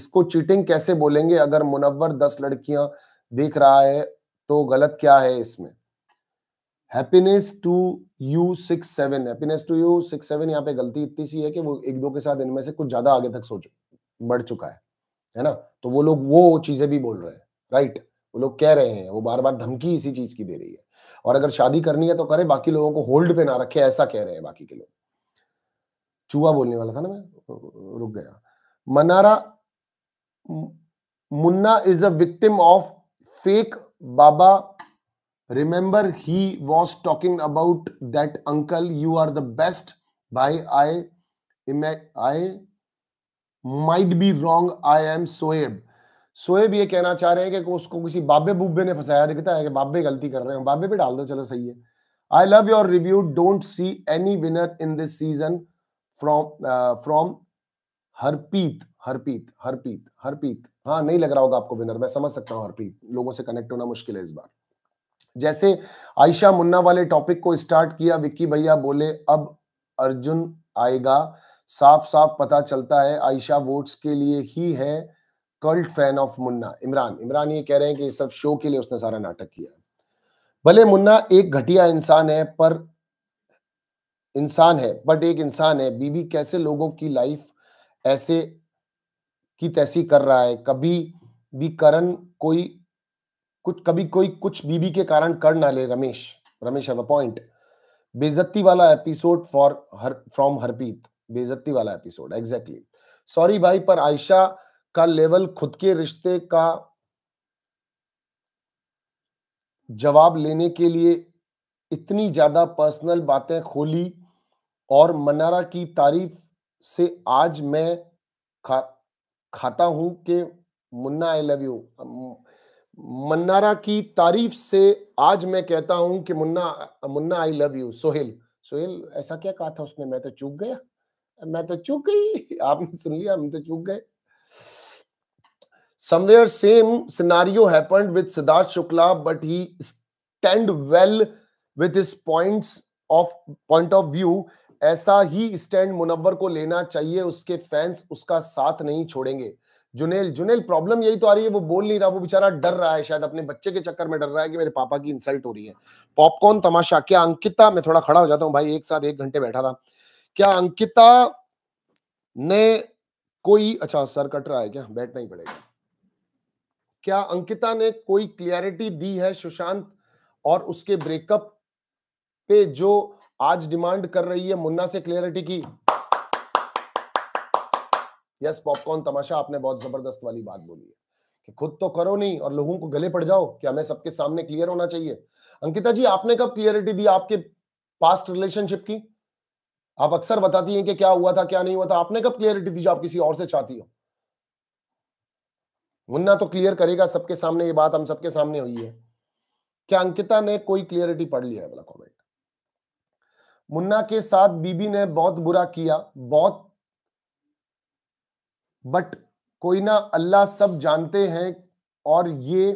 इसको चीटिंग कैसे बोलेंगे. अगर मुनव्वर 10 लड़कियां देख रहा है तो गलत क्या है इसमें. हैप्पीनेस टू यू 6-7 यहाँ पे गलती इतनी सी है कि वो एक दो के साथ इनमें से कुछ ज्यादा आगे तक सोचो बढ़ चुका है ना. तो वो लोग वो चीजें भी बोल रहे हैं, राइट? वो लोग कह रहे हैं, वो बार बार धमकी इसी चीज की दे रही है. और अगर शादी करनी है तो करे, बाकी लोगों को होल्ड पे ना रखे, ऐसा कह रहे हैं बाकी के लोग. चूहा बोलने वाला था ना मैं, रुक गया. Mannara Munna is a victim of fake Baba. Remember, he was talking about that uncle. You are the best. Bhai, I might be wrong. I am Soeb. Soeb ये कहना चाह रहे हैं कि उसको किसी बाबे बुब्बे ने फंसाया. दिखता है कि बाबे गलती कर रहे हैं. बाबे पे डाल दो, चलो सही है. I love your review. Don't see any winner in this season from Harpreet. हाँ, नहीं लग रहा होगा आपको विनर, मैं समझ सकता हूँ. हरप्रीत लोगों से कनेक्ट होना मुश्किल है इस बार. जैसे आयशा मुन्ना वाले टॉपिक को स्टार्ट किया, विक्की भैया बोले अब अर्जुन आएगा. साफ साफ पता चलता है आयशा वोट्स के लिए ही है. Cult fan of Munna. Imran ये कह रहे हैं कि सब शो के लिए उसने सारा नाटक किया. भले मुन्ना एक घटिया इंसान है बट एक इंसान है. बीबी कैसे लोगों की लाइफ ऐसे की तैसी कर रहा है. कभी कोई कुछ बीबी के कारण कर ना ले. Ramesh have a point. बेइज्जती वाला एपिसोड फ्रॉम हरप्रीत. बेइज्जती वाला एपिसोड एग्जैक्टली. सॉरी भाई, पर आयशा का लेवल खुद के रिश्ते का जवाब लेने के लिए इतनी ज्यादा पर्सनल बातें खोली. और मन्नारा की तारीफ से आज मैं खाता हूं कि Munna I love you. Mannara की तारीफ से आज मैं कहता हूं कि Munna I love you. Sohail ऐसा क्या कहा था उसने? मैं तो चूक गई. आपने सुन लिया, हम तो चूक गए. Somewhere same scenario happened with Siddharth Shukla, but he stand well with his point of view. ऐसा ही स्टैंड मुनव्वर को लेना चाहिए. उसके फैंस उसका साथ नहीं छोड़ेंगे. जुनेल प्रॉब्लम यही तो आ रही है. वो बोल नहीं रहा, वो बेचारा डर रहा है. शायद अपने बच्चे के चक्कर में डर रहा है कि मेरे पापा की इंसल्ट हो रही है. पॉपकॉर्न तमाशा. क्या अंकिता, मैं थोड़ा खड़ा हो जाता हूँ भाई, एक साथ एक घंटे बैठा था. क्या अंकिता ने कोई, अच्छा सर कट रहा है क्या, बैठना ही पड़ेगा. क्या अंकिता ने कोई क्लियरिटी दी है सुशांत और उसके ब्रेकअप पे, जो आज डिमांड कर रही है मुन्ना से क्लियरिटी की? यस, पॉपकॉर्न तमाशा, आपने बहुत जबरदस्त वाली बात बोली है कि खुद तो करो नहीं और लोगों को गले पड़ जाओ. क्या हमें सबके सामने क्लियर होना चाहिए? अंकिता जी, आपने कब क्लियरिटी दी आपके पास्ट रिलेशनशिप की? आप अक्सर बताती हैं कि क्या हुआ था क्या नहीं हुआ था. आपने कब क्लियरिटी दी जो आप किसी और से चाहती हो? मुन्ना तो क्लियर करेगा सबके सामने. ये बात हम सबके सामने हुई है. क्या अंकिता ने कोई क्लियरिटी पढ़ लिया है वाला कमेंट? मुन्ना के साथ बीबी ने बहुत बुरा किया, बहुत, बट कोई ना, अल्लाह सब जानते हैं. और ये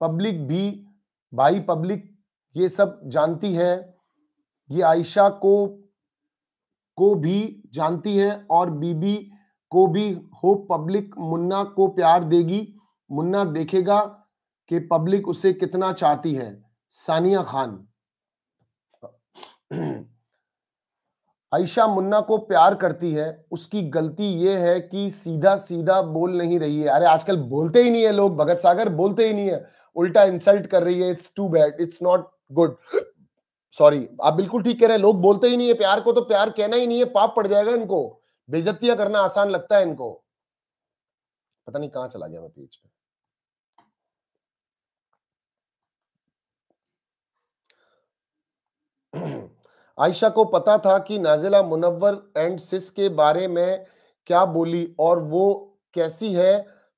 पब्लिक भी भाई, पब्लिक ये सब जानती है. ये आयशा को भी जानती है और बीबी को भी. होप पब्लिक मुन्ना को प्यार देगी. मुन्ना देखेगा कि पब्लिक उसे कितना चाहती है. सानिया खान, आयशा मुन्ना को प्यार करती है. उसकी गलती यह है कि सीधा बोल नहीं रही है. अरे आजकल बोलते ही नहीं है लोग. भगत सागर बोलते ही नहीं है, उल्टा इंसल्ट कर रही है. It's too bad, it's not good. Sorry, आप बिल्कुल ठीक कह रहे हैं, लोग बोलते ही नहीं है. प्यार को तो प्यार कहना ही नहीं है, पाप पड़ जाएगा इनको. बेइज्जतियां करना आसान लगता है इनको. पता नहीं कहां चला गया मैं पेज पे. आयशा को पता था कि नाजिला मुनव्वर एंड सिस के बारे में क्या बोली और वो कैसी है,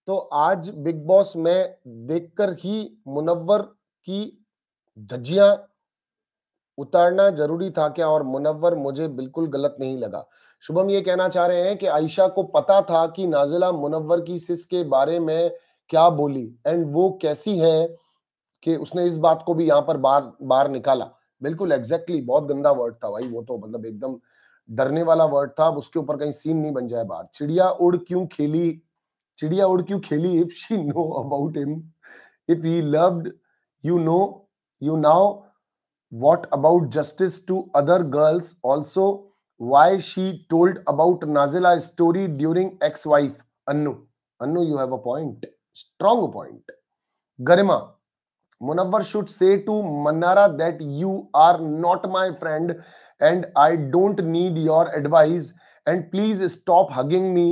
तो आज बिग बॉस में देखकर ही मुनव्वर की धज्जियां उतारना जरूरी था क्या? और मुनव्वर मुझे बिल्कुल गलत नहीं लगा. शुभम ये कहना चाह रहे हैं कि आयशा को पता था कि नाजिला मुनव्वर की सिस के बारे में क्या बोली एंड वो कैसी है, कि उसने इस बात को भी यहाँ पर बार निकाला. बिल्कुल एग्जैक्टली. बहुत गंदा वर्ड था भाई वो तो, मतलब एकदम डरने वाला वर्ड था. अब उसके ऊपर कहीं सीन नहीं बन जाए बाहर. चिड़िया उड़ क्यों खेली? If she know about him, if he loved you, know you now. What about justice to other girls? Also, why she told about Nazila story during ex-wife? Annu, you have a point, strong point. Garima, Munawwar should say to Mannara that you are not my friend and I don't need your advice. And please stop hugging me.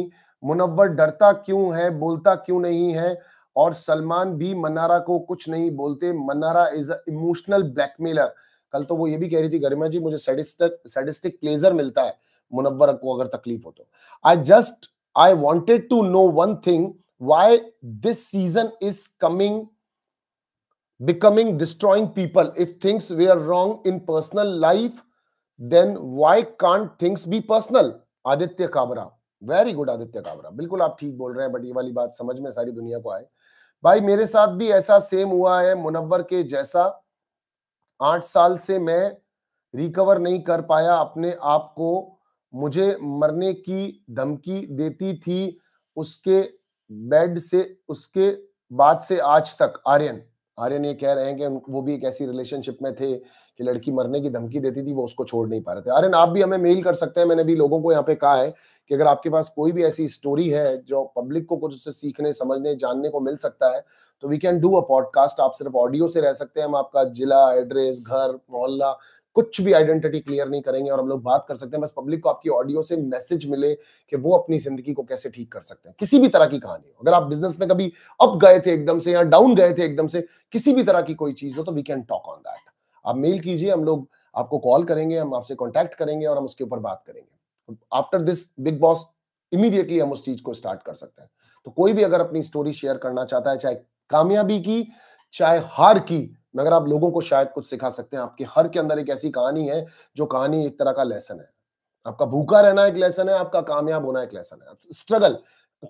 Munawwar डरता क्यों है, बोलता क्यों नहीं है? और सलमान भी मन्नारा को कुछ नहीं बोलते। Mannara is a emotional blackmailer. कल तो वो ये भी कह रही थी गरिमा जी मुझे सैडिस्टिक प्लेजर मिलता है मुनव्वर को अगर तकलीफ हो तो। I wanted to know one thing, why this season is coming becoming destroying people. If things were wrong in personal life, then why can't things be personal? Aditya Kabra, very good Aditya Kabra, बिल्कुल आप ठीक बोल रहे हैं, बट ये वाली बात समझ में सारी दुनिया को आए। भाई मेरे साथ भी ऐसा सेम हुआ है मुनव्वर के जैसा। 8 साल से मैं रिकवर नहीं कर पाया अपने आप को। मुझे मरने की धमकी देती थी उसके बेड से, उसके बाद से आज तक। आर्यन ये कह रहे हैं कि वो भी एक ऐसी रिलेशनशिप में थे कि लड़की मरने की धमकी देती थी, वो उसको छोड़ नहीं पा रहे थे। आर्यन आप भी हमें मेल कर सकते हैं। मैंने भी लोगों को यहाँ पे कहा है कि अगर आपके पास कोई भी ऐसी स्टोरी है जो पब्लिक को कुछ उससे सीखने, समझने, जानने को मिल सकता है, तो we can do a podcast. आप सिर्फ ऑडियो से रह सकते हैं, हम आपका जिला, एड्रेस, घर, मोहल्ला कुछ भी आइडेंटिटी क्लियर नहीं करेंगे और हम लोग बात कर सकते हैं। बस पब्लिक को आपकी ऑडियो से मैसेज मिले कि वो अपनी जिंदगी को कैसे ठीक कर सकते हैं। किसी भी तरह की कहानी हो, अगर आप बिजनेस में कभी अप गए थे एकदम से या डाउन गए थे एकदम से, किसी भी तरह की कोई चीज हो तो we can talk on that. आप मेल कीजिए, हम लोग आपको कॉल करेंगे, हम आपसे कॉन्टैक्ट करेंगे और हम उसके ऊपर बात करेंगे। After this Bigg Boss immediately हम उस चीज को स्टार्ट कर सकते हैं। तो कोई भी अगर अपनी स्टोरी शेयर करना चाहता है, चाहे कामयाबी की चाहे हार की, मगर आप लोगों को शायद कुछ सिखा सकते हैं। आपके हर के अंदर एक ऐसी कहानी है जो कहानी एक तरह का लेसन है। आपका भूखा रहना एक लेसन है, आपका कामयाब होना एक लेसन है। Struggle,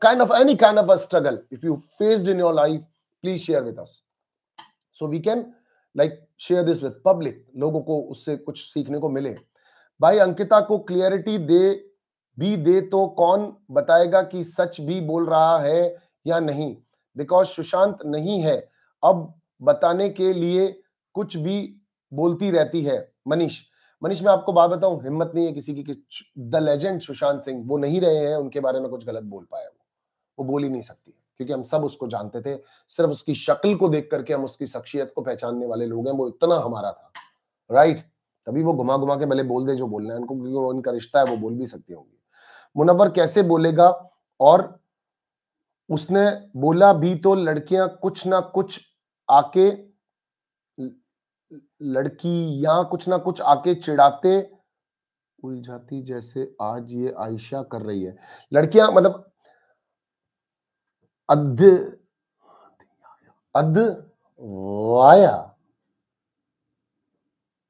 kind of any kind of a struggle if you faced in your life, please share with us so we can like share this with public. लोगों को उससे कुछ सीखने को मिले। भाई अंकिता को क्लियरिटी दे तो कौन बताएगा कि सच भी बोल रहा है या नहीं, बिकॉज सुशांत नहीं है अब बताने के लिए, कुछ भी बोलती रहती है। मनीष मैं आपको बात बताऊं, हिम्मत नहीं है किसी की कि द लेजेंड सुशांत सिंह, वो नहीं रहे हैं, उनके बारे में कुछ गलत बोल पाया। वो बोल ही नहीं सकती, क्योंकि हम सब उसको जानते थे, सिर्फ उसकी शक्ल को देख करके हम उसकी शख्सियत को पहचानने वाले लोग हैं। वो इतना हमारा था, राइट? तभी वो घुमा घुमा के भले बोल दे जो बोलना है उनको, क्योंकि उनका रिश्ता है, वो बोल भी सकती होंगी। मुनव्वर कैसे बोलेगा, और उसने बोला भी तो लड़कियां कुछ ना कुछ आके, लड़की या कुछ ना कुछ आके चिढ़ाते उलझाती, जैसे आज ये आयशा कर रही है। लड़कियां मतलब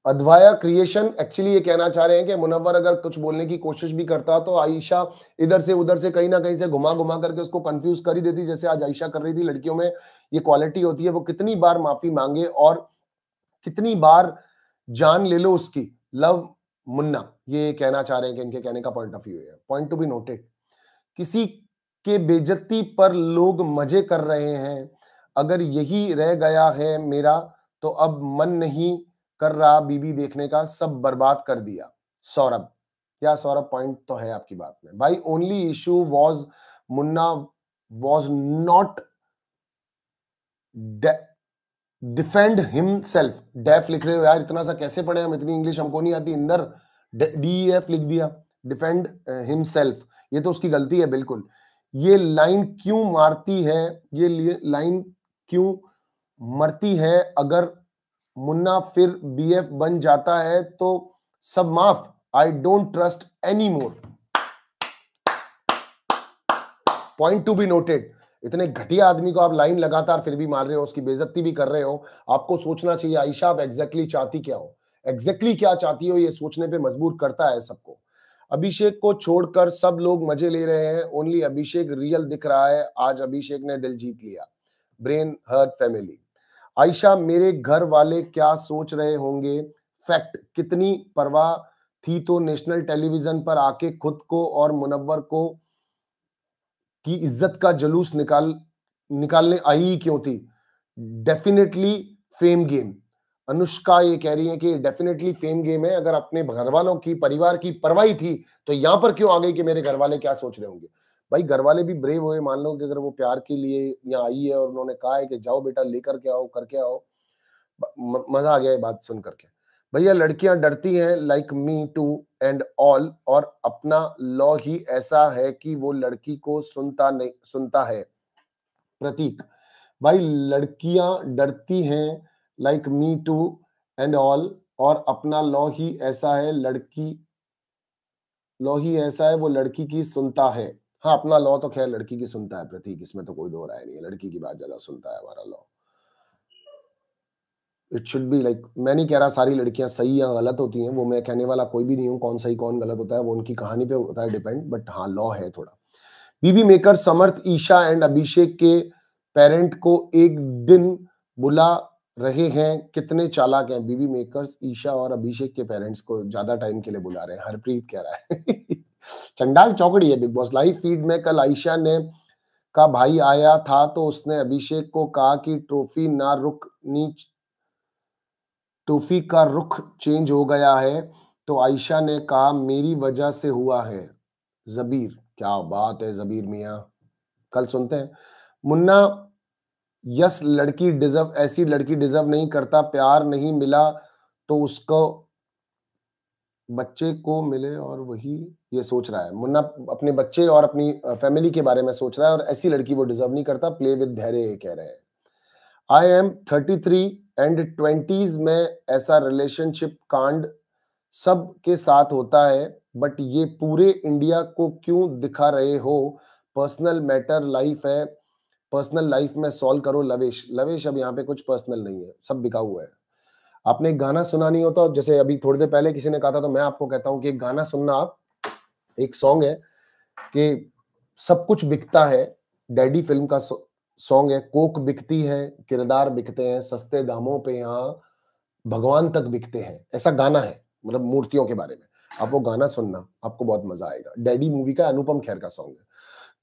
अद्वाया क्रिएशन एक्चुअली ये कहना चाह रहे हैं कि मुनव्वर अगर कुछ बोलने की कोशिश भी करता तो आयशा इधर से उधर से कहीं ना कहीं से घुमा घुमा करके उसको कंफ्यूज कर ही देती, जैसे आज आयशा कर रही थी। लड़कियों में ये क्वालिटी होती है, वो कितनी बार माफी मांगे और कितनी बार जान ले लो उसकी। लव मुन्ना ये कहना चाह रहे हैं कि इनके कहने का पॉइंट ऑफ व्यू है। पॉइंट टू बी नोटेड, किसी के बेइज्जती पर लोग मजे कर रहे हैं, अगर यही रह गया है मेरा तो अब मन नहीं कर रहा बीबी देखने का, सब बर्बाद कर दिया। सौरभ, या सौरभ पॉइंट तो है आपकी बात में। भाई only issue was Munna was not defend himself. डेफ लिख रहे हो यार, इतना सा कैसे पढ़े हम, इतनी इंग्लिश हमको नहीं आती। इंदर DEF लिख दिया, डिफेंड हिमसेल्फ, ये तो उसकी गलती है बिल्कुल। ये लाइन क्यों मारती है, ये लाइन क्यों मरती है, अगर मुन्ना फिर BF बन जाता है तो सब माफ। I don't trust any more, point to be noted. इतने घटिया आदमी को आप लाइन लगातार फिर भी मार रहे हो, उसकी बेइज्जती भी कर रहे हो। आपको सोचना चाहिए आयशा आप एग्जैक्टली चाहती क्या हो, एग्जैक्टली क्या चाहती हो, ये सोचने पे मजबूर करता है सबको। अभिषेक को छोड़कर सब लोग मजे ले रहे हैं, ओनली अभिषेक रियल दिख रहा है। आज अभिषेक ने दिल जीत लिया, ब्रेन हर्ट फैमिली। आयशा मेरे घर वाले क्या सोच रहे होंगे, फैक्ट, कितनी परवाह थी तो नेशनल टेलीविजन पर आके खुद को और मुनव्वर को की इज्जत का जुलूस निकालने आई क्यों थी। Definitely fame game. अनुष्का ये कह रही है कि डेफिनेटली फेम गेम है, अगर अपने घर वालों की, परिवार की परवाही थी तो यहाँ पर क्यों आ गई कि मेरे घर वाले क्या सोच रहे होंगे। भाई घरवाले भी ब्रेव हुए, मान लो कि अगर वो प्यार के लिए यहाँ आई है और उन्होंने कहा है कि जाओ बेटा लेकर के आओ, करके आओ, मजा आ गया ये बात सुन करके। भैया लड़कियां डरती हैं like me too and all, और अपना लॉ ही ऐसा है कि वो लड़की को सुनता है। प्रतीक भाई लड़कियां डरती हैं like me too and all, और अपना लॉ ही ऐसा है, लड़की लॉ ही ऐसा है, वो लड़की की सुनता है। हाँ, अपना लॉ तो खैर लड़की की सुनता है प्रतीक, इसमें तो कोई दो राय नहीं है, लड़की की बात ज्यादा सुनता है हमारा law. It should be like, मैं नहीं कह रहा सारी लड़कियां सही या गलत होती हैं, वो मैं कहने वाला कोई भी नहीं हूँ, कौन सही कौन गलत होता है वो उनकी कहानी पे होता है डिपेंड, बट हाँ लॉ है थोड़ा। BB maker Samarth Isha and Abhishek के पेरेंट को एक दिन बुला रहे हैं, कितने चालाक हैं। बीबी मेकर्स ईशा और अभिषेक के पेरेंट्स को ज्यादा टाइम के लिए बुला रहे हैं, हरप्रीत कह रहा है। चंडाल चौकड़ी है। बिग बॉस लाइव फीड में कल आयशा ने का भाई आया था तो उसने अभिषेक को कहा कि ट्रॉफी ना रुक नीच ट्रॉफी का रुख चेंज हो गया है, तो आयशा ने कहा मेरी वजह से हुआ है। जबीर, क्या बात है जबीर मियां, कल सुनते हैं। मुन्ना यस, लड़की डिजर्व, ऐसी लड़की डिजर्व नहीं करता, प्यार नहीं मिला तो उसको बच्चे को मिले, और वही ये सोच रहा है मुन्ना, अपने बच्चे और अपनी फैमिली के बारे में सोच रहा है, और ऐसी लड़की वो डिजर्व नहीं करता, प्ले विद धैर्य कह रहे हैं। आई एम 33 एंड 20s में ऐसा रिलेशनशिप कांड सब के साथ होता है, बट ये पूरे इंडिया को क्यों दिखा रहे हो, पर्सनल मैटर लाइफ है, पर्सनल लाइफ में सॉल्व करो। लवेश, लवेश अब यहाँ पे कुछ पर्सनल नहीं है, सब बिका हुआ है। आपने गाना सुना नहीं होता, जैसे अभी थोड़ी देर पहले किसी ने कहा था, तो मैं आपको कहता हूँ कि एक गाना सुनना आप, एक सॉन्ग है कि सब कुछ बिकता है, डैडी फिल्म का सॉन्ग है, कोक बिकती है, किरदार बिकते हैं, सस्ते दामों पे यहाँ भगवान तक बिकते हैं, ऐसा गाना है, मतलब मूर्तियों के बारे में। आप वो गाना सुनना, आपको बहुत मजा आएगा। डैडी मूवी का अनुपम खेर का सॉन्ग है।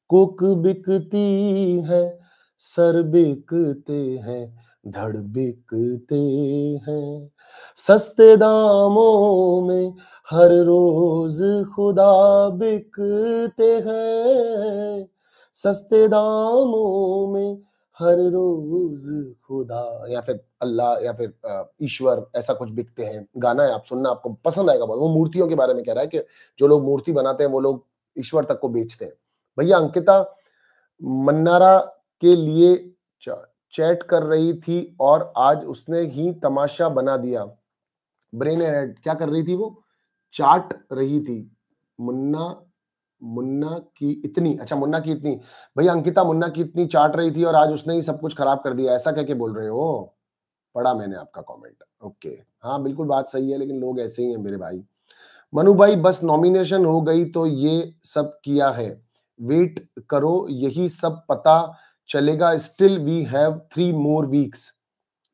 कोक बिकती है, सर बिकते हैं, धड़ बिकते हैं, सस्ते दामों में हर रोज खुदा बिकते हैं, सस्ते दामों में हर रोज खुदा, या फिर अल्लाह या फिर ईश्वर, ऐसा कुछ बिकते हैं। गाना है, आप सुनना, आपको पसंद आएगा बहुत। वो मूर्तियों के बारे में कह रहा है कि जो लोग मूर्ति बनाते हैं वो लोग ईश्वर तक को बेचते हैं। भैया अंकिता मन्नारा के लिए चैट कर रही थी और आज उसने ही तमाशा बना दिया। ब्रेन एड क्या कर रही थी, वो चाट रही थी। मुन्ना की इतनी भैया अंकिता मुन्ना की इतनी चाट रही थी और आज उसने ही सब कुछ खराब कर दिया, ऐसा कह के बोल रहे हो। पढ़ा मैंने आपका कमेंट, ओके, हाँ बिल्कुल बात सही है, लेकिन लोग ऐसे ही हैं मेरे भाई। मनु भाई बस नॉमिनेशन हो गई तो ये सब किया है, वेट करो, यही सब पता चलेगा। Still we have 3 more weeks।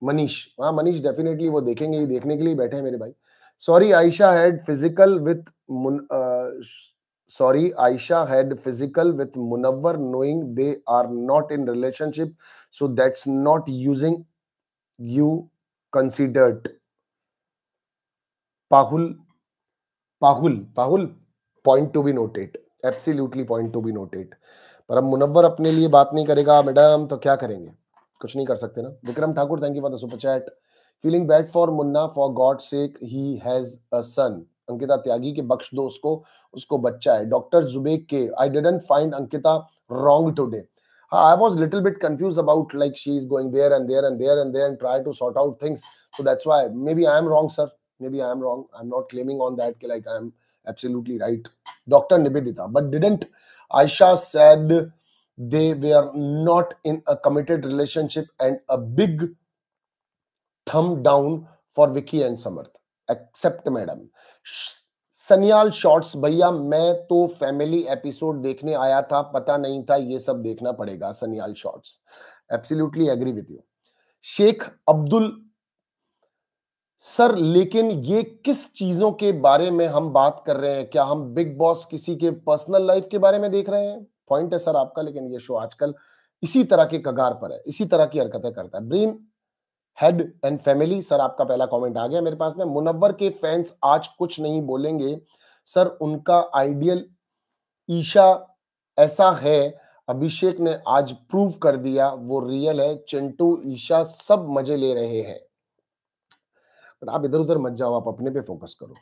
Manish, हाँ मनीष डेफिनेटली वो देखेंगे ही, देखने के लिए बैठे हैं मेरे भाई। Sorry, Aisha had physical with Munawar, knowing they are not in relationship, so that's not using you considered. Pahul, point to be noted. Absolutely point to be noted. पर अब मुनव्वर अपने लिए बात नहीं करेगा मैडम, तो क्या करेंगे, कुछ नहीं कर सकते ना। Vikram Thakur thank you for the super chat. Feeling bad for Munna, for God sake he has a son. Ankita Tyagi के बख्श दो उसको, उसको बच्चा है। डॉक्टर जुबेक के, I didn't find Ankita wrong today. I was little bit confuse about like she is going there and there and there and there and try to sort out things, so that's why may be I am wrong sir, may be I am wrong, I am not claiming on that कि like I am absolutely right. Doctor Nivedita, but didn't Aisha said they were not in a committed relationship, and a big thumb down for Vikki and Samarth. Except madam. Sanyal shorts, भैया मैं तो family episode देखने आया था, पता नहीं था ये सब देखना पड़ेगा। Sanyal shorts. Absolutely agree with you. Sheikh Abdul sir, लेकिन ये किस चीजों के बारे में हम बात कर रहे हैं, क्या हम बिग बॉस किसी के पर्सनल लाइफ के बारे में देख रहे हैं? पॉइंट है सर आपका, लेकिन ये शो आजकल इसी तरह के कगार पर है, इसी तरह की हरकतें करता है। Brain head and family sir आपका पहला कमेंट आ गया मेरे पास में। मुनव्वर के फैंस आज कुछ नहीं बोलेंगे सर, उनका आइडियल ईशा ऐसा है, अभिषेक ने आज प्रूव कर दिया वो रियल है, चिंटू ईशा सब मजे ले रहे हैं। आप इधर उधर मत जाओ, आप अपने पे फोकस करो।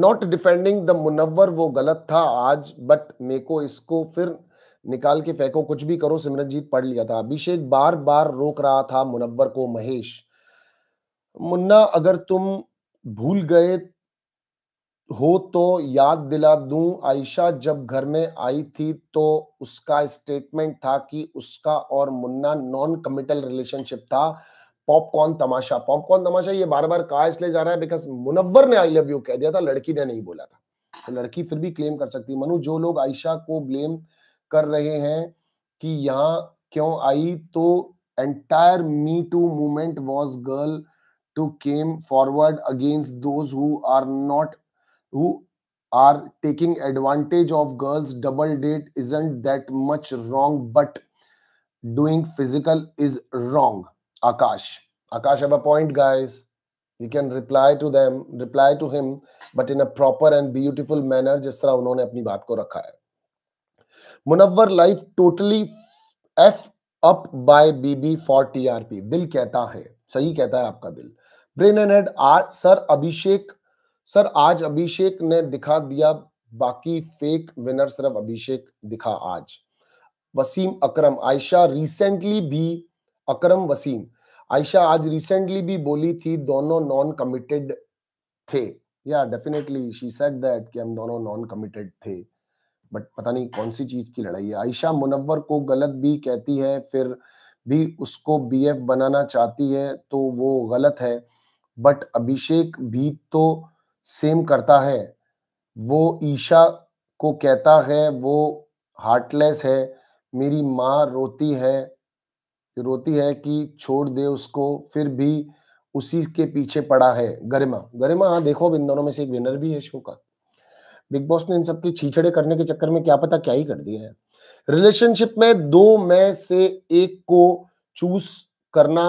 नॉट डिफेंडिंग द मुनव्वर, वो गलत था आज, बट मेको इसको फिर निकाल के फेंको, कुछ भी करो, सिमरनजीत पढ़ लिया था। अभिषेक बार बार रोक रहा था मुनव्वर को। महेश, मुन्ना अगर तुम भूल गए हो तो याद दिला दूं, आयशा जब घर में आई थी तो उसका स्टेटमेंट था कि उसका और मुन्ना नॉन कमिटल रिलेशनशिप था। पॉपकॉर्न तमाशा, पॉपकॉर्न तमाशा ये बार बार कहा इसलिए जा रहा है बिकॉज मुनव्वर ने आई लव यू कह दिया था, लड़की ने नहीं बोला था, तो लड़की फिर भी क्लेम कर सकती है। मनु, जो लोग आयशा को ब्लेम कर रहे हैं कि यहाँ क्यों आई, तो entire me too movement was girl to came forward against those who are taking advantage of girls. Double date isn't that much wrong but doing physical is wrong. Akash, Akash have a point guys, you can reply to him but in a proper and beautiful manner, jis tarah unhone apni baat ko rakha hai। Munawwar life totally f up by bb for trp। dil kehta hai, sahi kehta hai aapka dil। brain and head, aaj aaj abhishek ne dikha diya, baki fake winner sirf abhishek dikha aaj। wasim akram, aisha recently bhi, akram wasim, Ayesha आज रिसेंटली भी बोली थी दोनों नॉन कमिटेड थे। या डेफिनेटली शी सेड दैट कि हम दोनों नॉन कमिटेड थे, बट पता नहीं कौन सी चीज की लड़ाई है। आयशा मुनव्वर को गलत भी कहती है फिर भी उसको बीएफ बनाना चाहती है तो वो गलत है, बट अभिषेक भी तो सेम करता है। वो ईशा को कहता है वो हार्टलेस है, मेरी माँ रोती है कि छोड़ दे उसको, फिर भी उसी के पीछे पड़ा है। गरिमा, गरिमा हाँ देखो इन दोनों में से एक विनर भी है। शो का बिग बॉस ने इन सब के छीछड़े करने के चक्कर में क्या पता क्या ही कर दिया है। रिलेशनशिप में 2 में से 1 को चूज करना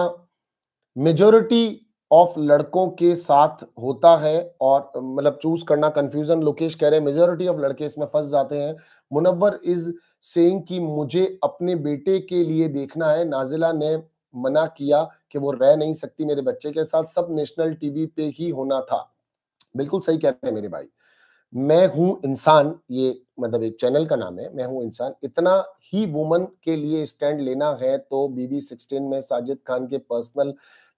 मेजॉरिटी ऑफ लड़कों के साथ होता है, और मतलब चूज करना कंफ्यूजन। लोकेश कह रहे हैं मेजॉरिटी ऑफ लड़के इसमें फंस जाते हैं। मुनव्वर इज सेइंग कि मुझे अपने बेटे के लिए देखना है। नाजिला ने मना किया कि वो रह नहीं सकती मेरे बच्चे के साथ, सब नेशनल टीवी पे ही होना था। बिल्कुल सही कह रहे हैं मेरे भाई। मैं हूं इंसान, ये मतलब एक चैनल का नाम है, मैं हूं इंसान, इतना ही वुमन के लिए स्टैंड लेना है तो बीबी 16 में साजिद खान के पर्सनल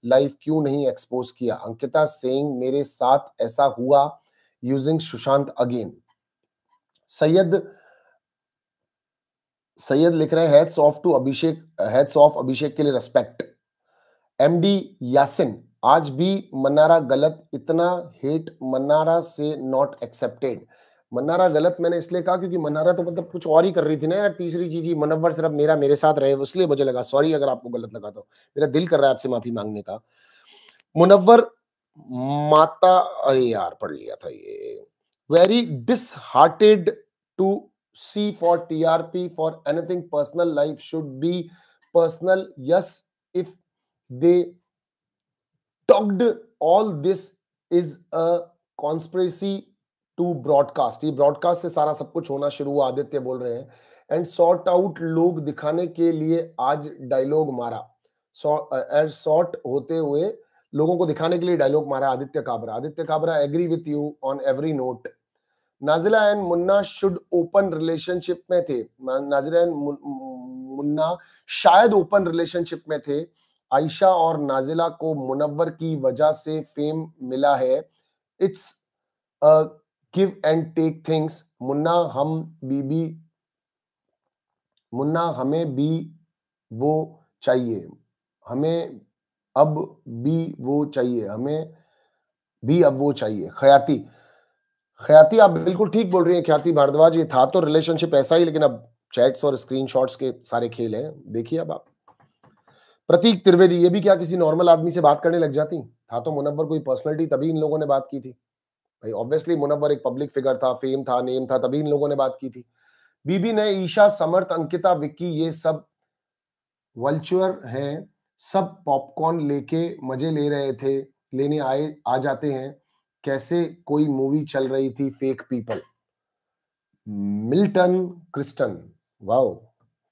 लाइफ क्यों नहीं एक्सपोज किया। अंकिता सेइंग मेरे साथ ऐसा हुआ यूजिंग सुशांत अगेन। सैयद लिख रहे हैं heads off to Abhishek, heads off Abhishek के लिए रेस्पेक्ट। एमडी यासिन, आज भी मन्नारा गलत, इतना हेट मन्नारा से नॉट एक्सेप्टेड। मन्नारा गलत मैंने इसलिए कहा क्योंकि मन्नारा तो मतलब कुछ और ही कर रही थी ना यार। तीसरी चीज ही मुनव्वर सिर्फ मेरे साथ रहे, इसलिए मुझे लगा सॉरी अगर आपको गलत लगा तो, मेरा दिल कर रहा है आपसे माफी मांगने का। मुनव्वर माता, अरे यार पढ़ लिया था ये। Very disheartened to see for TRP for anything, personal life should be personal. Yes if they talked all this is a conspiracy to broadcast. ये ब्रॉडकास्ट से सारा सब कुछ होना शुरू हुआ, आदित्य बोल रहे हैं। एंड सॉर्ट आउट, लोग दिखाने के लिए आज डायलॉग मारा, सॉर्ट होते हुए लोगों को दिखाने के लिए डायलॉग मारा। Aditya Kabra agree with you on every note. Nazila and Munna should open relationship में थे। नाजिला एंड मुन्ना शायद ओपन रिलेशनशिप में थे। आयशा और नाजिला को मुनव्वर की वजह से फेम मिला है। It's give and take things. Munna हमें भी वो चाहिए, हमें अब भी अब वो चाहिए। ख्याति आप बिल्कुल ठीक बोल रही हैं ख्याति भारद्वाज। ये था तो रिलेशनशिप ऐसा ही, लेकिन अब चैट्स और स्क्रीनशॉट्स के सारे खेल हैं। देखिए अब आप। प्रतीक त्रिवेदी, ये भी क्या किसी नॉर्मल आदमी से बात करने लग जाती? था तो मुनव्वर कोई पर्सनलिटी, तभी इन लोगों ने बात की थी। ऑब्वियसली मुनव्वर एक पब्लिक फिगर था, फेम था, नेम था, तभी इन लोगों ने बात की थी। बीबी ने, ईशा, समर्थ, अंकिता, विक्की, ये सब वल्चर हैं, सब पॉपकॉर्न लेके मजे ले रहे थे, लेने आए आ जाते हैं। कैसे कोई मूवी चल रही थी, fake people. Milton Kristen, wow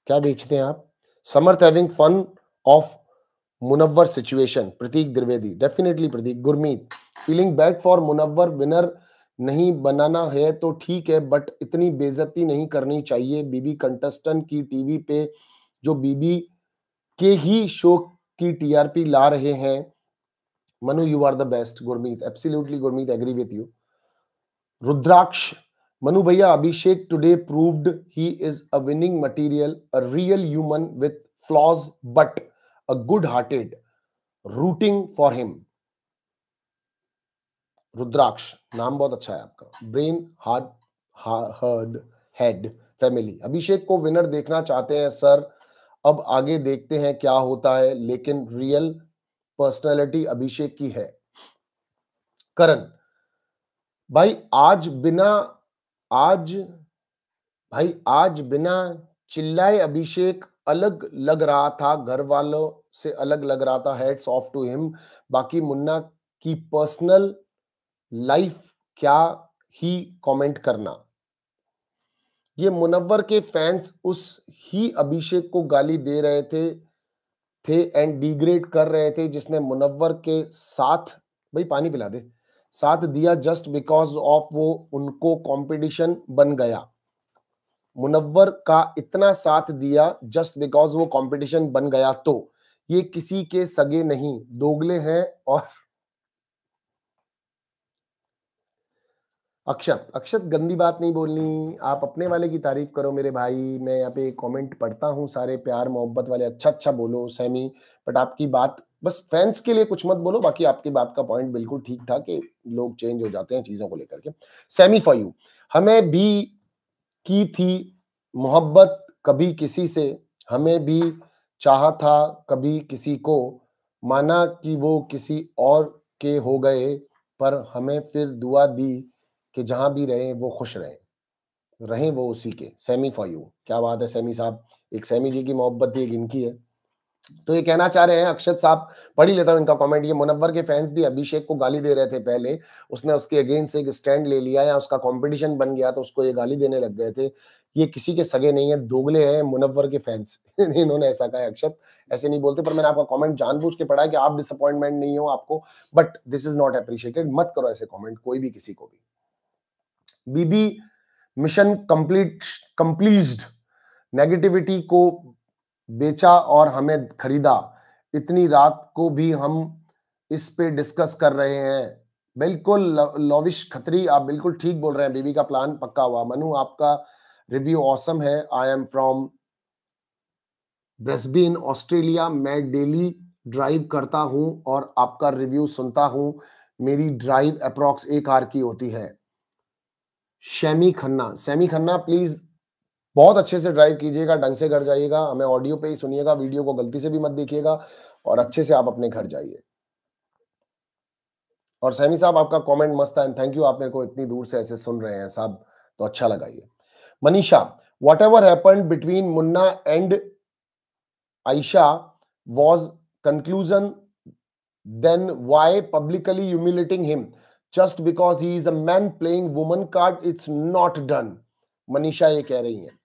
क्या बेचते हैं आप। Samarth having fun of Munawar situation. Prateek Dwivedi, definitely Prateek. Gurmeet, feeling bad for Munawar, winner नहीं बनाना है तो ठीक है, बट इतनी बेइज्जती नहीं करनी चाहिए। बीबी कंटेस्टेंट की टीवी पे जो बीबी के ही शो की टीआरपी ला रहे हैं। Manu you are the best. Gurmeet absolutely, Gurmeet agree with you. Rudraksh, Manu भैया Abhishek today proved he is a winning material, a real human with flaws but a good hearted, rooting for him. Rudraksh नाम बहुत अच्छा है आपका। Brain heart heard head family, Abhishek को विनर देखना चाहते हैं सर, अब आगे देखते हैं क्या होता है, लेकिन रियल पर्सनालिटी अभिषेक की है। करण भाई आज बिना चिल्लाए अभिषेक अलग लग रहा था, घर वालों से अलग लग रहा था। Heads off to him. बाकी मुन्ना की पर्सनल लाइफ क्या ही कमेंट करना। ये मुनव्वर के फैंस उस ही अभिषेक को गाली दे रहे थे एंड डिग्रेड कर रहे थे जिसने मुनव्वर के साथ, भाई पानी पिला दे, साथ दिया जस्ट बिकॉज ऑफ वो उनको कंपटीशन बन गया। मुनव्वर का इतना साथ दिया जस्ट बिकॉज वो कंपटीशन बन गया, तो ये किसी के सगे नहीं, दोगले हैं। और अक्षत, अक्षत गंदी बात नहीं बोलनी, आप अपने वाले की तारीफ करो मेरे भाई। मैं यहाँ पे कमेंट पढ़ता हूँ सारे, प्यार मोहब्बत वाले, अच्छा अच्छा बोलो सहमी, बट आपकी बात बस फैंस के लिए कुछ मत बोलो। बाकी आपकी बात का पॉइंट बिल्कुल ठीक था कि लोग चेंज हो जाते हैं चीजों को लेकर के। सेमी फॉर यू, हमें भी की थी मोहब्बत कभी किसी से, हमें भी चाहा था कभी किसी को, माना कि वो किसी और के हो गए, पर हमें फिर दुआ दी कि जहां भी रहे वो खुश रहें वो उसी के। सेमी फॉर यू, क्या बात है सेमी साहब, एक सेमी जी की मोहब्बत थी, एक इनकी है। तो ये कहना चाह रहे हैं अक्षत साहब, पढ़ ही लेता हूँ इनका कमेंट। ये मुनव्वर के फैंस भी अभिषेक को गाली दे रहे थे पहले, उसने उसके अगेंस्ट एक स्टैंड ले लिया या उसका कंपटीशन बन गया तो उसको ये गाली देने लग गए थे। ये किसी के सगे नहीं है, दोगले हैं मुनव्वर के फैंस। इन्होंने ऐसा कहा। अक्षत ऐसे नहीं बोलते, पर मैंने आपका कमेंट जानबूझ के पढ़ा है कि आप डिसअपॉइंटमेंट नहीं हो आपको, but this is not appreciated. मत करो ऐसे कॉमेंट कोई भी किसी को भी। बीबी मिशन कंप्लीट नेगेटिविटी को बेचा और हमें खरीदा, इतनी रात को भी हम इस पे डिस्कस कर रहे हैं। बिल्कुल लविश खत्री, आप बिल्कुल ठीक बोल रहे हैं, बीबी का प्लान पक्का हुआ। मनु आपका रिव्यू ऑसम है। I am from Brisbane Australia, मैं डेली ड्राइव करता हूं और आपका रिव्यू सुनता हूं, मेरी ड्राइव अप्रॉक्स 1 आवर की होती है। शैमी खन्ना प्लीज बहुत अच्छे से ड्राइव कीजिएगा, ढंग से घर जाइएगा, हमें ऑडियो पे ही सुनिएगा, वीडियो को गलती से भी मत देखिएगा, और अच्छे से आप अपने घर जाइए। और सैमी साहब आपका कमेंट मस्त है, थैंक यू, आप मेरे को इतनी दूर से ऐसे सुन रहे हैं साहब, तो अच्छा लगाइए। Manisha, whatever happened between Munna and Ayesha was conclusion, then why publicly humiliating him just because he is a man playing woman card, it's not done. Manisha ये कह रही हैं।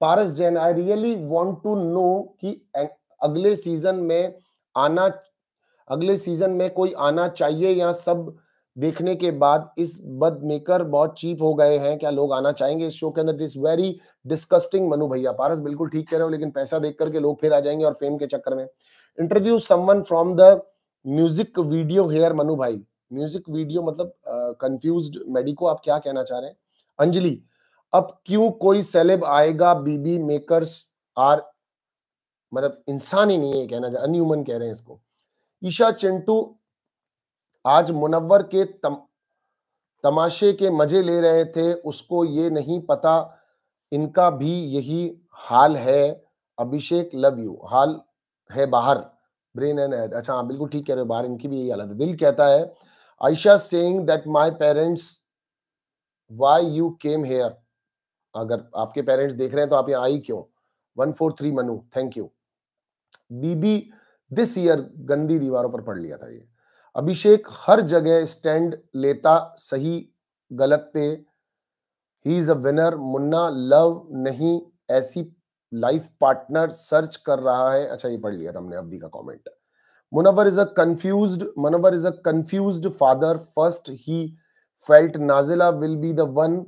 Paras Jain, I really want to know कि अगले सीजन में कोई आना चाहिए या सब देखने के बाद इस बदमेकर बहुत चीप हो गए हैं, क्या लोग आना चाहेंगे इस शो के अंदर? It's very disgusting. मनु भैया, पारस बिल्कुल ठीक कह रहे हो, लेकिन पैसा देख करके लोग फिर आ जाएंगे और फेम के चक्कर में। Interview someone from the music video here. Manu भाई म्यूजिक वीडियो मतलब कंफ्यूज्ड मेडिको, आप क्या कहना चाह रहे हैं? अंजलि, अब क्यों कोई सेलेब आएगा, बीबी मेकर्स आर मतलब इंसान ही नहीं है, कहना चाहिए अनह्यूमन कह रहे हैं इसको। ईशा चिंटू आज मुनव्वर के तमाशे के मजे ले रहे थे, उसको ये नहीं पता इनका भी यही हाल है। अभिषेक लव यू, हाल है बाहर, ब्रेन एंड हेड, अच्छा हाँ बिल्कुल ठीक कह रहे हो, बाहर इनकी भी यही हालत है। दिल कहता है। Ayesha saying that my parents why you came here, अगर आपके पेरेंट्स देख रहे हैं तो आप यहाँ आई क्यों? 143 Manu, thank you. BB this year, गंदी दीवारों पर पढ़ लिया था ये। अभिषेक हर जगह स्टैंड लेता सही गलत पे, he is a winner. Munna love नहीं, ऐसी लाइफ पार्टनर सर्च कर रहा है, अच्छा ये पढ़ लिया था हमने। अब्दी का comment, Munawar is a confused father, first he felt Nazila will be the one.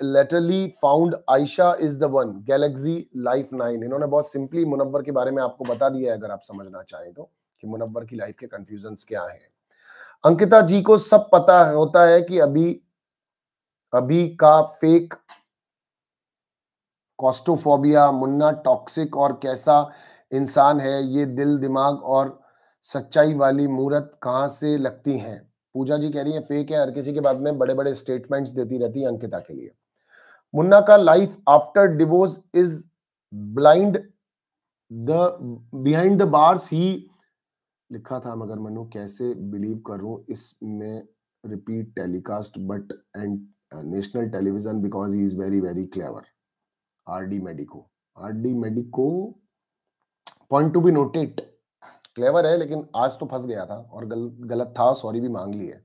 Latterly found Aisha is the one. Galaxy Life 9. इन्होंने बहुत simply मुनव्वर के बारे में आपको बता दिया है, अगर आप समझना चाहें तो, कि मुनव्वर की लाइफ के confusions क्या हैं। अंकिता जी को सब पता होता है कि अभी का फेक कॉस्टोफोबिया, मुन्ना टॉक्सिक और कैसा इंसान है, ये दिल दिमाग और सच्चाई वाली मूर्त कहाँ से लगती हैं। पूजा जी कह रही है फेक है, हर किसी के बाद में बड़े बड़े स्टेटमेंट्स देती रहती है अंकिता के लिए। मुन्ना का life after divorce is blind the behind the bars ही लिखा था, मगर मनु कैसे बिलीव करूं इसमें repeat telecast but and national television because he is very very clever. R D medico point to be noted. Clever है लेकिन आज तो फंस गया था और गलत था, सॉरी भी मांग ली है।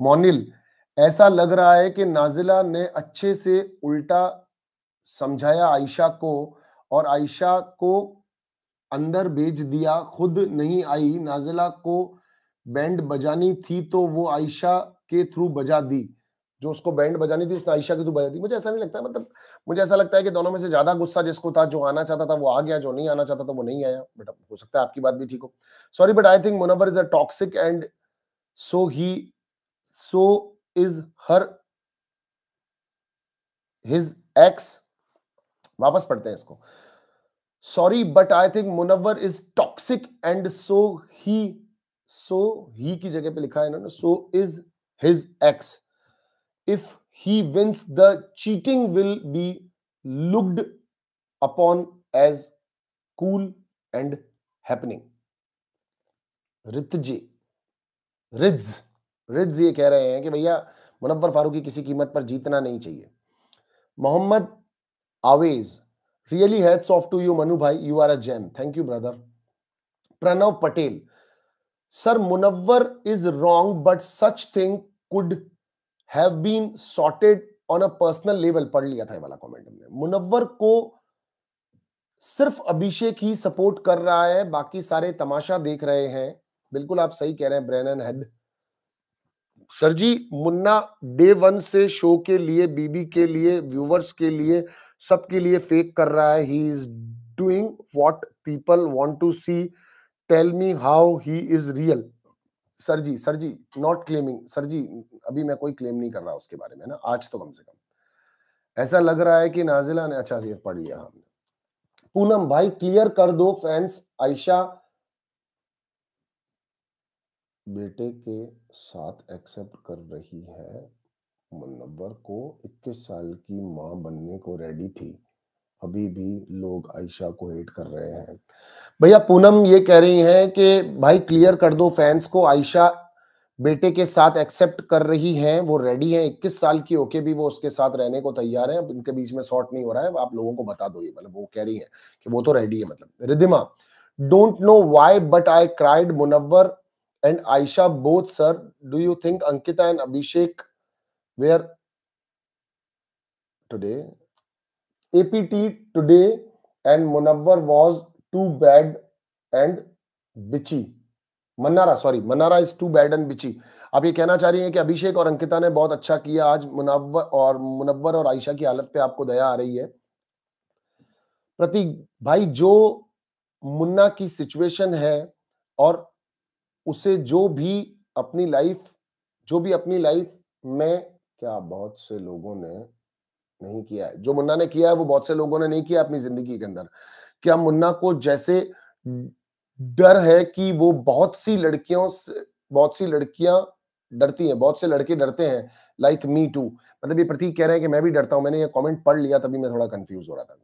मोनिल, ऐसा लग रहा है कि नाजिला ने अच्छे से उल्टा समझाया आयशा को और आयशा को अंदर भेज दिया, खुद नहीं आई। नाजिला को बैंड बजानी थी तो वो आयशा के थ्रू बजा दी, जो उसको बैंड बजानी थी उसने आयशा के थ्रू बजा दी। मुझे ऐसा नहीं लगता, मतलब मुझे ऐसा लगता है कि दोनों में से ज्यादा गुस्सा जिसको था, जो आना चाहता था वो आ गया, जो नहीं आना चाहता था वो नहीं आया। बट हो सकता है आपकी बात भी ठीक हो। Sorry but I think Munawar is a toxic and so is his ex. वापस पढ़ते हैं इसको। Sorry but I think Munawar is toxic and so he की जगह पे लिखा है इन्होंने so is his ex. If he wins, the cheating will be looked upon as cool and happening. Ridz ये कह रहे हैं कि भैया मुनव्वर फारूकी किसी कीमत पर जीतना नहीं चाहिए। Mohammad Awez, really hats off to you Manu भाई, you are a gem. Thank you brother. Pranav Patel, sir Munawar is wrong but such thing could have been sorted on a personal level। पढ़ लिया था ये वाला कमेंट हमने। मुनव्वर को सिर्फ अभिषेक ही सपोर्ट कर रहा है, बाकी सारे तमाशा देख रहे हैं। बिल्कुल आप सही कह रहे हैं Brennan head sir ji. Munna day one से शो के लिए, बीबी के लिए, व्यूवर्स के लिए, सबके लिए फेक कर रहा है। He is doing what people want to see, tell me how he is real. Sir ji not claiming, sir ji अभी मैं कोई क्लेम नहीं कर रहा उसके बारे में ना, आज तो कम से कम। ऐसा लग रहा है कि नाजिला ने, अच्छा ये पढ़ लिया हमने। पूनम भाई क्लियर कर दो फैंस, आयशा बेटे के साथ एक्सेप्ट कर रही है मुनव्वर को। 21 साल की मां बनने को रेडी थी, अभी भी लोग आयशा को हेट कर रहे हैं। भैया पूनम ये कह रही हैं कि भाई क्लियर कर दो फैंस को, आयशा बेटे के साथ एक्सेप्ट कर रही हैं, वो रेडी हैं, 21 साल की होके भी वो उसके साथ रहने को तैयार हैं। इनके बीच में सॉर्ट नहीं हो रहा है, आप लोगों को बता दो ये, मतलब वो कह रही हैं कि वो तो रेडी है। मतलब Ridhima, don't know why but I cried Munawar and Ayesha both sir, do you think Ankita and Abhishek were today APT today and Munawwar was too bad and bitchy। Mannara, sorry Mannara is too bad and bitchy। आप ये कहना चाह रही हैं कि अभिषेक और अंकिता ने बहुत अच्छा किया आज, मुनव्वर और आयशा की हालत पे आपको दया आ रही है। प्रतीक भाई, जो मुन्ना की सिचुएशन है और उसे जो भी अपनी लाइफ में क्या बहुत से लोगों ने नहीं किया है, जो मुन्ना ने किया है वो बहुत से लोगों ने नहीं किया अपनी जिंदगी के अंदर। क्या मुन्ना को जैसे डर है कि वो बहुत सी लड़कियां डरती हैं, बहुत से लड़के डरते हैं, लाइक मी टू। मतलब ये प्रतीक कह रहे हैं कि मैं भी डरता हूं, मैंने ये कमेंट पढ़ लिया तभी मैं थोड़ा कंफ्यूज हो रहा था।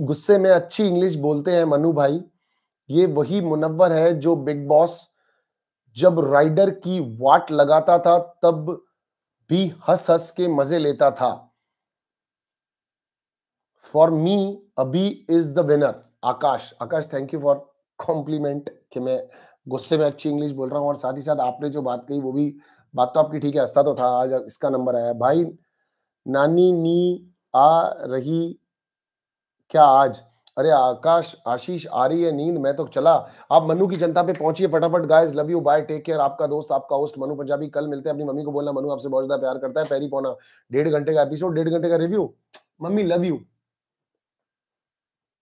गुस्से में अच्छी इंग्लिश बोलते हैं मनु भाई, ये वही मुनव्वर है जो बिग बॉस जब राइडर की वाट लगाता था तब भी हंस के मजे लेता था। For me Abhi is the winner. Akash thank you for compliment कि मैं गुस्से में अच्छी इंग्लिश बोल रहा हूँ। और साथ ही साथ आपने जो बात कही वो भी बात तो आपकी ठीक है, हंसता तो था। आज इसका नंबर आया भाई, नानी नी आ रही क्या आज? अरे आकाश आशीष आ रही है नींद, मैं तो चला, आप मनु की जनता पे पहुंचिए फटाफट। Guys love you, bye, take care. आपका दोस्त आपका होस्ट मनु पंजाबी। कल मिलते हैं। अपनी मम्मी को बोलना मनु आपसे बहुत ज्यादा प्यार करता है। पहली पौना 1.5 घंटे का एपिसोड, 1.5 घंटे का रिव्यू। Mummy love you.